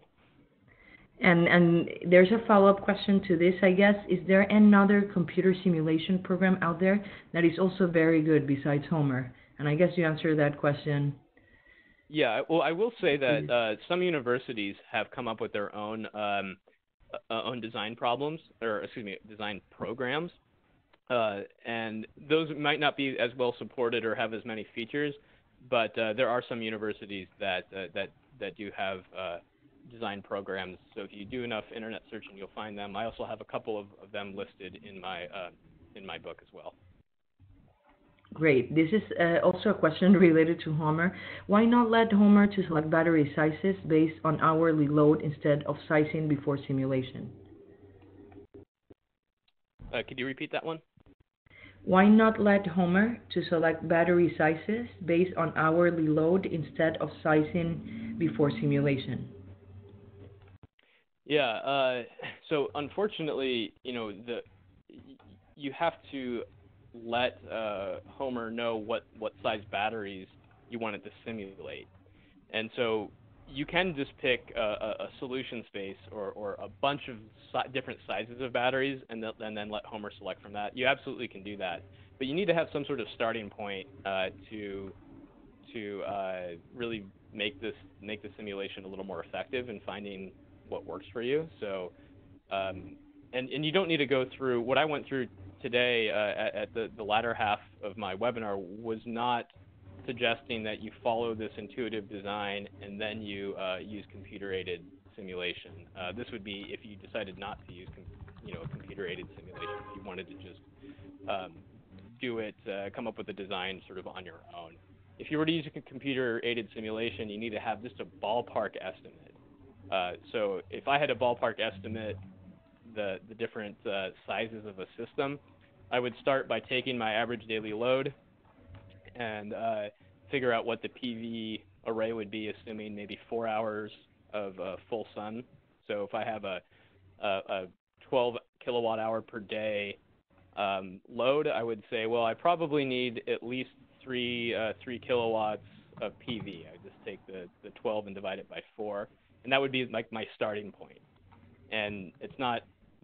And and there's a follow-up question to this, I guess. Is there another computer simulation program out there that is also very good besides HOMER? And I guess you answered that question. Yeah, well, I will say that uh, some universities have come up with their own um, uh, own design problems, or excuse me, design programs, uh, and those might not be as well supported or have as many features, but uh, there are some universities that uh, that that do have uh, design programs. So if you do enough internet searching, you'll find them. I also have a couple of, of them listed in my uh, in my book as well. Great. This is uh, also a question related to HOMER. Why not let HOMER to select battery sizes based on hourly load instead of sizing before simulation? Uh, could you repeat that one? Why not let HOMER to select battery sizes based on hourly load instead of sizing before simulation? Yeah. Uh, so unfortunately, you know, the you have to let uh, HOMER know what, what size batteries you want it to simulate. And so you can just pick a, a solution space or, or a bunch of si different sizes of batteries and, th and then let HOMER select from that. You absolutely can do that. But you need to have some sort of starting point uh, to, to uh, really make this, make the simulation a little more effective in finding what works for you. So, um, and, and you don't need to go through what I went through today uh, at, at the, the latter half of my webinar was not suggesting that you follow this intuitive design and then you uh, use computer-aided simulation. Uh, this would be if you decided not to use, you know, a computer-aided simulation. If you wanted to just um, do it, uh, come up with a design sort of on your own. If you were to use a computer-aided simulation, you need to have just a ballpark estimate. Uh, so if I had a ballpark estimate, The, the different uh, sizes of a system, I would start by taking my average daily load and uh, figure out what the P V array would be, assuming maybe four hours of uh, full sun. So if I have a, a, a twelve kilowatt hour per day um, load, I would say, well, I probably need at least three, uh, three kilowatts of P V. I just take the, the twelve and divide it by four, and that would be like my starting point. And it's not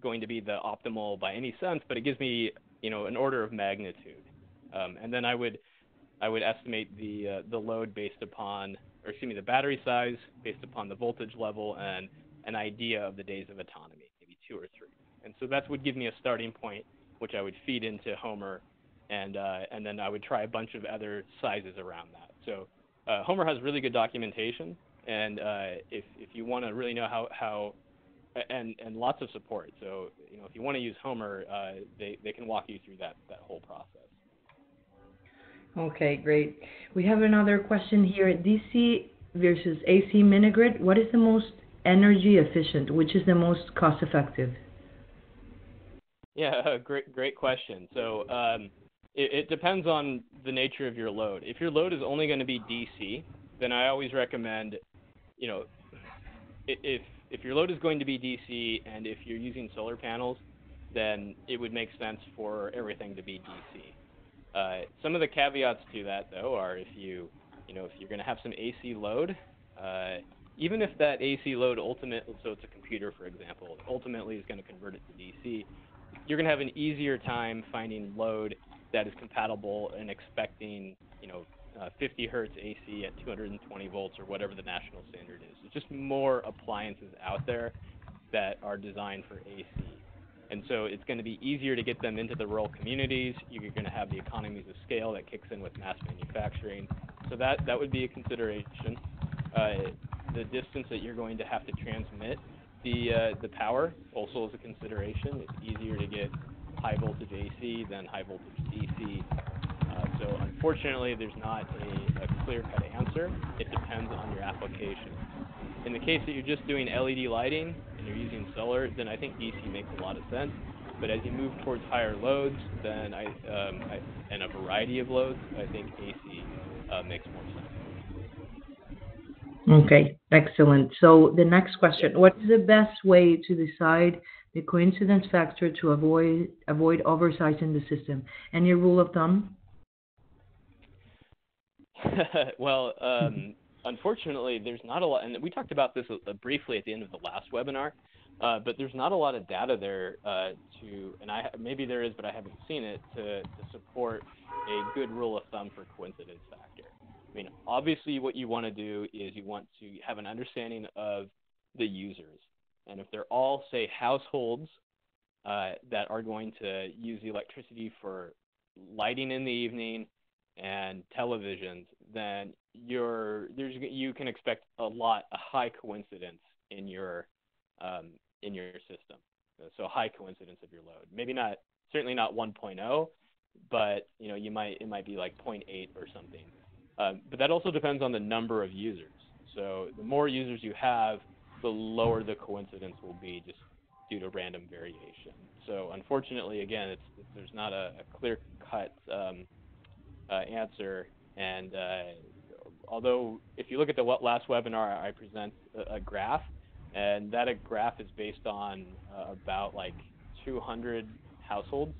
going to be the optimal by any sense, but it gives me, you know, an order of magnitude. Um, and then I would, I would estimate the uh, the load based upon, or excuse me, the battery size based upon the voltage level and an idea of the days of autonomy, maybe two or three. And so that would give me a starting point, which I would feed into HOMER, and uh, and then I would try a bunch of other sizes around that. So uh, HOMER has really good documentation, and uh, if, if you want to really know how, how and, and lots of support. So you know, if you want to use HOMER, uh, they, they can walk you through that, that whole process. Okay, great. We have another question here. D C versus A C mini-grid, what is the most energy efficient? Which is the most cost effective? Yeah, great, great question. So um, it, it depends on the nature of your load. If your load is only going to be D C, then I always recommend, you know, if if your load is going to be D C and if you're using solar panels, then it would make sense for everything to be D C. Uh, some of the caveats to that, though, are if you, you know, if you're going to have some A C load, uh, even if that A C load ultimately, so it's a computer, for example, ultimately is going to convert it to D C, you're going to have an easier time finding load that is compatible and expecting, you know, uh, fifty hertz A C at two hundred twenty volts or whatever the national standard is. There's just more appliances out there that are designed for A C. And so it's going to be easier to get them into the rural communities. You're going to have the economies of scale that kicks in with mass manufacturing. So that, that would be a consideration. Uh, the distance that you're going to have to transmit the uh, the power also is a consideration. It's easier to get high voltage A C than high voltage D C. Uh, so unfortunately, there's not a, a clear-cut answer. It depends on your application. In the case that you're just doing L E D lighting and you're using solar, then I think D C makes a lot of sense. But as you move towards higher loads, then I, um, I and a variety of loads, I think A C uh, makes more sense. Okay, excellent. So the next question: what is the best way to decide the coincidence factor to avoid avoid oversight in the system? Any rule of thumb? Well. Um, Unfortunately, there's not a lot, and we talked about this uh, briefly at the end of the last webinar, uh, but there's not a lot of data there uh, to, and I maybe there is, but I haven't seen it, to, to support a good rule of thumb for coincidence factor. I mean, obviously what you want to do is you want to have an understanding of the users. And if they're all, say, households uh, that are going to use the electricity for lighting in the evening and televisions, then you're, there's, you can expect a lot, a high coincidence in your, um, in your system. So high coincidence of your load. Maybe not, certainly not one point oh, but you know, you might, it might be like zero point eight or something. Um, but that also depends on the number of users. So the more users you have, the lower the coincidence will be just due to random variation. So unfortunately, again, it's, it's there's not a, a clear-cut um, uh, answer. And uh, although if you look at the last webinar, I present a, a graph, and that a graph is based on uh, about like two hundred households.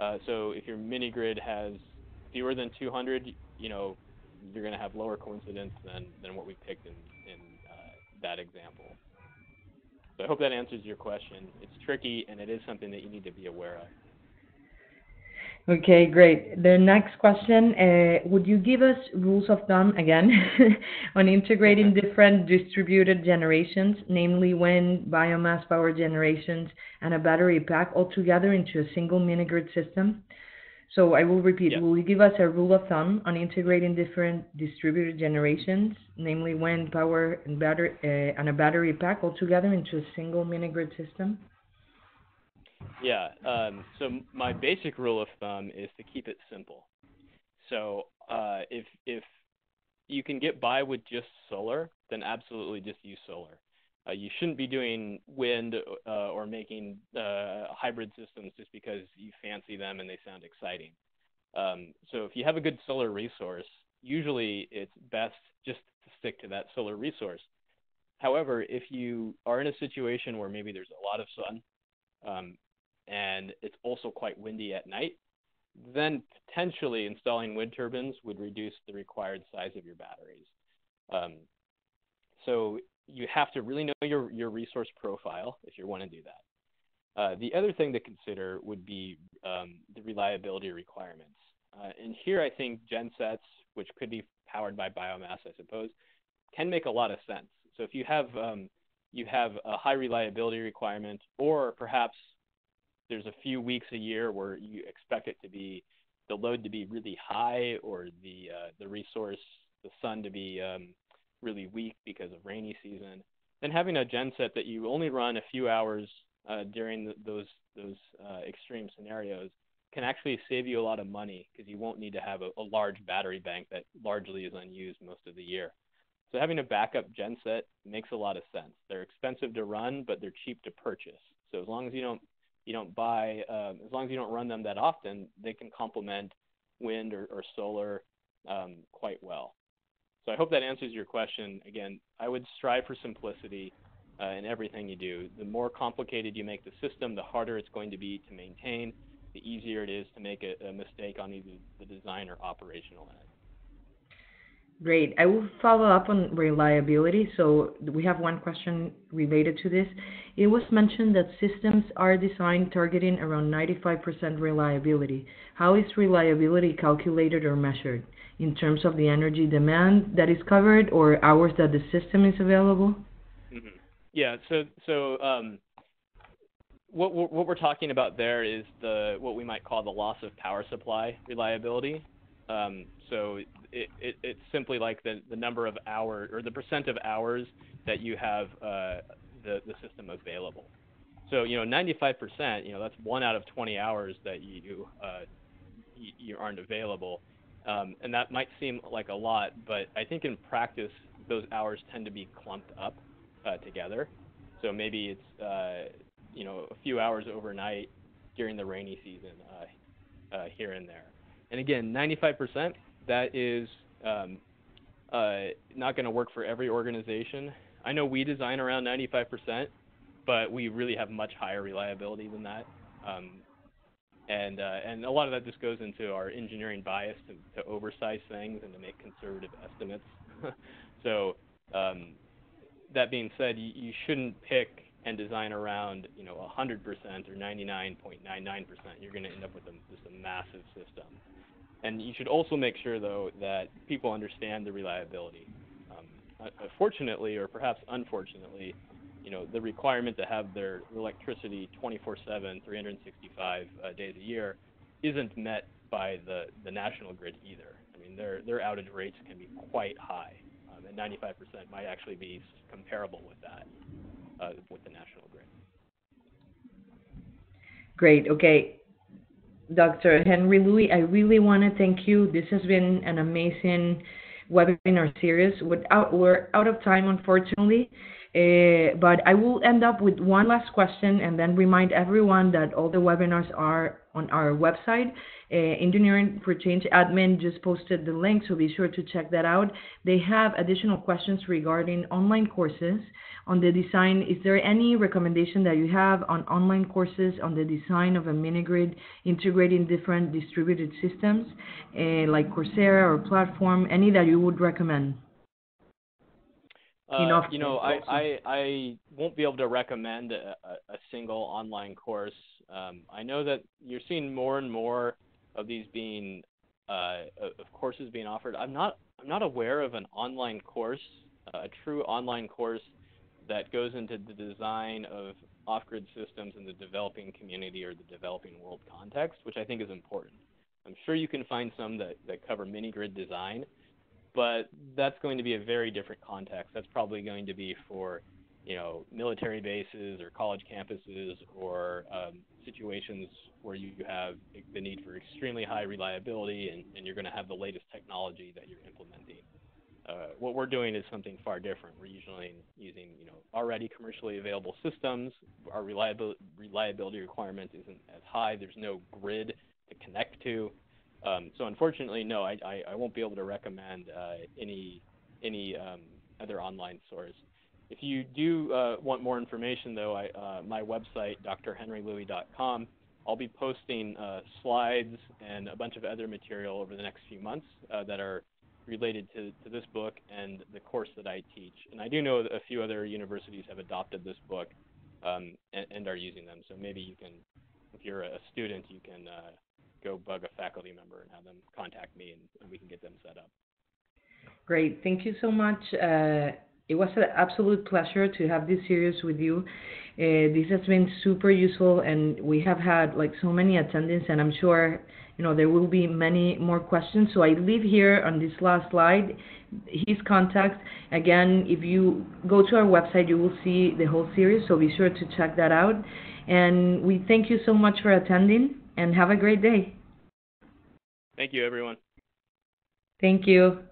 Uh, so if your mini grid has fewer than two hundred, you know, you're going to have lower coincidence than, than what we picked in, in uh, that example. So I hope that answers your question. It's tricky, and it is something that you need to be aware of. Okay, great. The next question, uh, would you give us rules of thumb, again, on integrating different distributed generations, namely wind, biomass power generations, and a battery pack all together into a single mini-grid system? So I will repeat, yep. Will you give us a rule of thumb on integrating different distributed generations, namely wind, power, and, battery, uh, and a battery pack all together into a single mini-grid system? Yeah, um, so my basic rule of thumb is to keep it simple. So uh, if if you can get by with just solar, then absolutely just use solar. Uh, you shouldn't be doing wind uh, or making uh, hybrid systems just because you fancy them and they sound exciting. Um, so if you have a good solar resource, usually it's best just to stick to that solar resource. However, if you are in a situation where maybe there's a lot of sun, um, and it's also quite windy at night, then potentially installing wind turbines would reduce the required size of your batteries. Um, so you have to really know your, your resource profile if you want to do that. Uh, the other thing to consider would be um, the reliability requirements. Uh, and here I think gensets, which could be powered by biomass, I suppose, can make a lot of sense. So if you have, um, you have a high reliability requirement, or perhaps there's a few weeks a year where you expect it to be the load to be really high, or the uh, the resource, the sun, to be um, really weak because of rainy season, then having a genset that you only run a few hours uh, during the, those those uh, extreme scenarios can actually save you a lot of money, because you won't need to have a, a large battery bank that largely is unused most of the year. So having a backup genset makes a lot of sense. They're expensive to run, but they're cheap to purchase. So as long as you don't you don't buy, um, as long as you don't run them that often, they can complement wind or, or solar um, quite well. So I hope that answers your question. Again, I would strive for simplicity uh, in everything you do. The more complicated you make the system, the harder it's going to be to maintain, the easier it is to make a, a mistake on either the design or operational end. Great. I will follow up on reliability. So we have one question related to this. It was mentioned that systems are designed targeting around ninety-five percent reliability. How is reliability calculated or measured in terms of the energy demand that is covered or hours that the system is available? Mm-hmm. Yeah. So, so um, what what we're talking about there is the what we might call the loss of power supply reliability. Um, so it, it, it's simply like the, the number of hours or the percent of hours that you have uh, the, the system available. So, you know, ninety-five percent, you know, that's one out of twenty hours that you, uh, you, you aren't available. Um, and that might seem like a lot, but I think in practice, those hours tend to be clumped up uh, together. So maybe it's, uh, you know, a few hours overnight during the rainy season uh, uh, here and there. And again, ninety-five percent, that is um, uh, not going to work for every organization. I know we design around ninety-five percent, but we really have much higher reliability than that. Um, and uh, and a lot of that just goes into our engineering bias to, to oversize things and to make conservative estimates. So um, that being said, you, you shouldn't pick and design around, you know, one hundred percent or ninety-nine point nine nine percent. You're going to end up with a, just a massive system. And you should also make sure, though, that people understand the reliability. Um, fortunately, or perhaps unfortunately, you know, the requirement to have their electricity twenty-four seven, three hundred sixty-five uh, days a year isn't met by the, the national grid either. I mean, their, their outage rates can be quite high, um, and ninety-five percent might actually be comparable with that. Uh, with the national grid. Great. Okay. Doctor Henry Louie, I really want to thank you. This has been an amazing webinar series. Without, we're out of time, unfortunately, uh, but I will end up with one last question and then remind everyone that all the webinars are on our website. Uh, Engineering for Change admin just posted the link, so be sure to check that out. They have additional questions regarding online courses on the design. Is there any recommendation that you have on online courses on the design of a mini grid integrating different distributed systems, uh, like Coursera or Platform? Any that you would recommend? Uh, you know, I, I, I won't be able to recommend a, a single online course. Um, I know that you're seeing more and more of these being, uh, of courses being offered. I'm not, I'm not aware of an online course, a true online course that goes into the design of off-grid systems in the developing community or the developing world context, which I think is important. I'm sure you can find some that, that cover mini-grid design, but that's going to be a very different context. That's probably going to be for, you know, military bases or college campuses or um, situations where you have the need for extremely high reliability and, and you're going to have the latest technology that you're implementing. Uh, what we're doing is something far different. We're usually using, you know, already commercially available systems. Our reliabil- reliability requirement isn't as high. There's no grid to connect to. Um, so unfortunately, no, I, I, I won't be able to recommend uh, any any um, other online source. If you do uh, want more information, though, I, uh, my website, D R henry louie dot com, I'll be posting uh, slides and a bunch of other material over the next few months uh, that are related to, to this book and the course that I teach. And I do know that a few other universities have adopted this book um, and, and are using them. So maybe you can, if you're a student, you can uh, go bug a faculty member and have them contact me, and, and we can get them set up. Great. Thank you so much, uh, It was an absolute pleasure to have this series with you. Uh, this has been super useful, and we have had like so many attendees, and I'm sure you know there will be many more questions. So I leave here on this last slide his contact. Again, if you go to our website, you will see the whole series, so be sure to check that out. And we thank you so much for attending, and have a great day. Thank you, everyone. Thank you.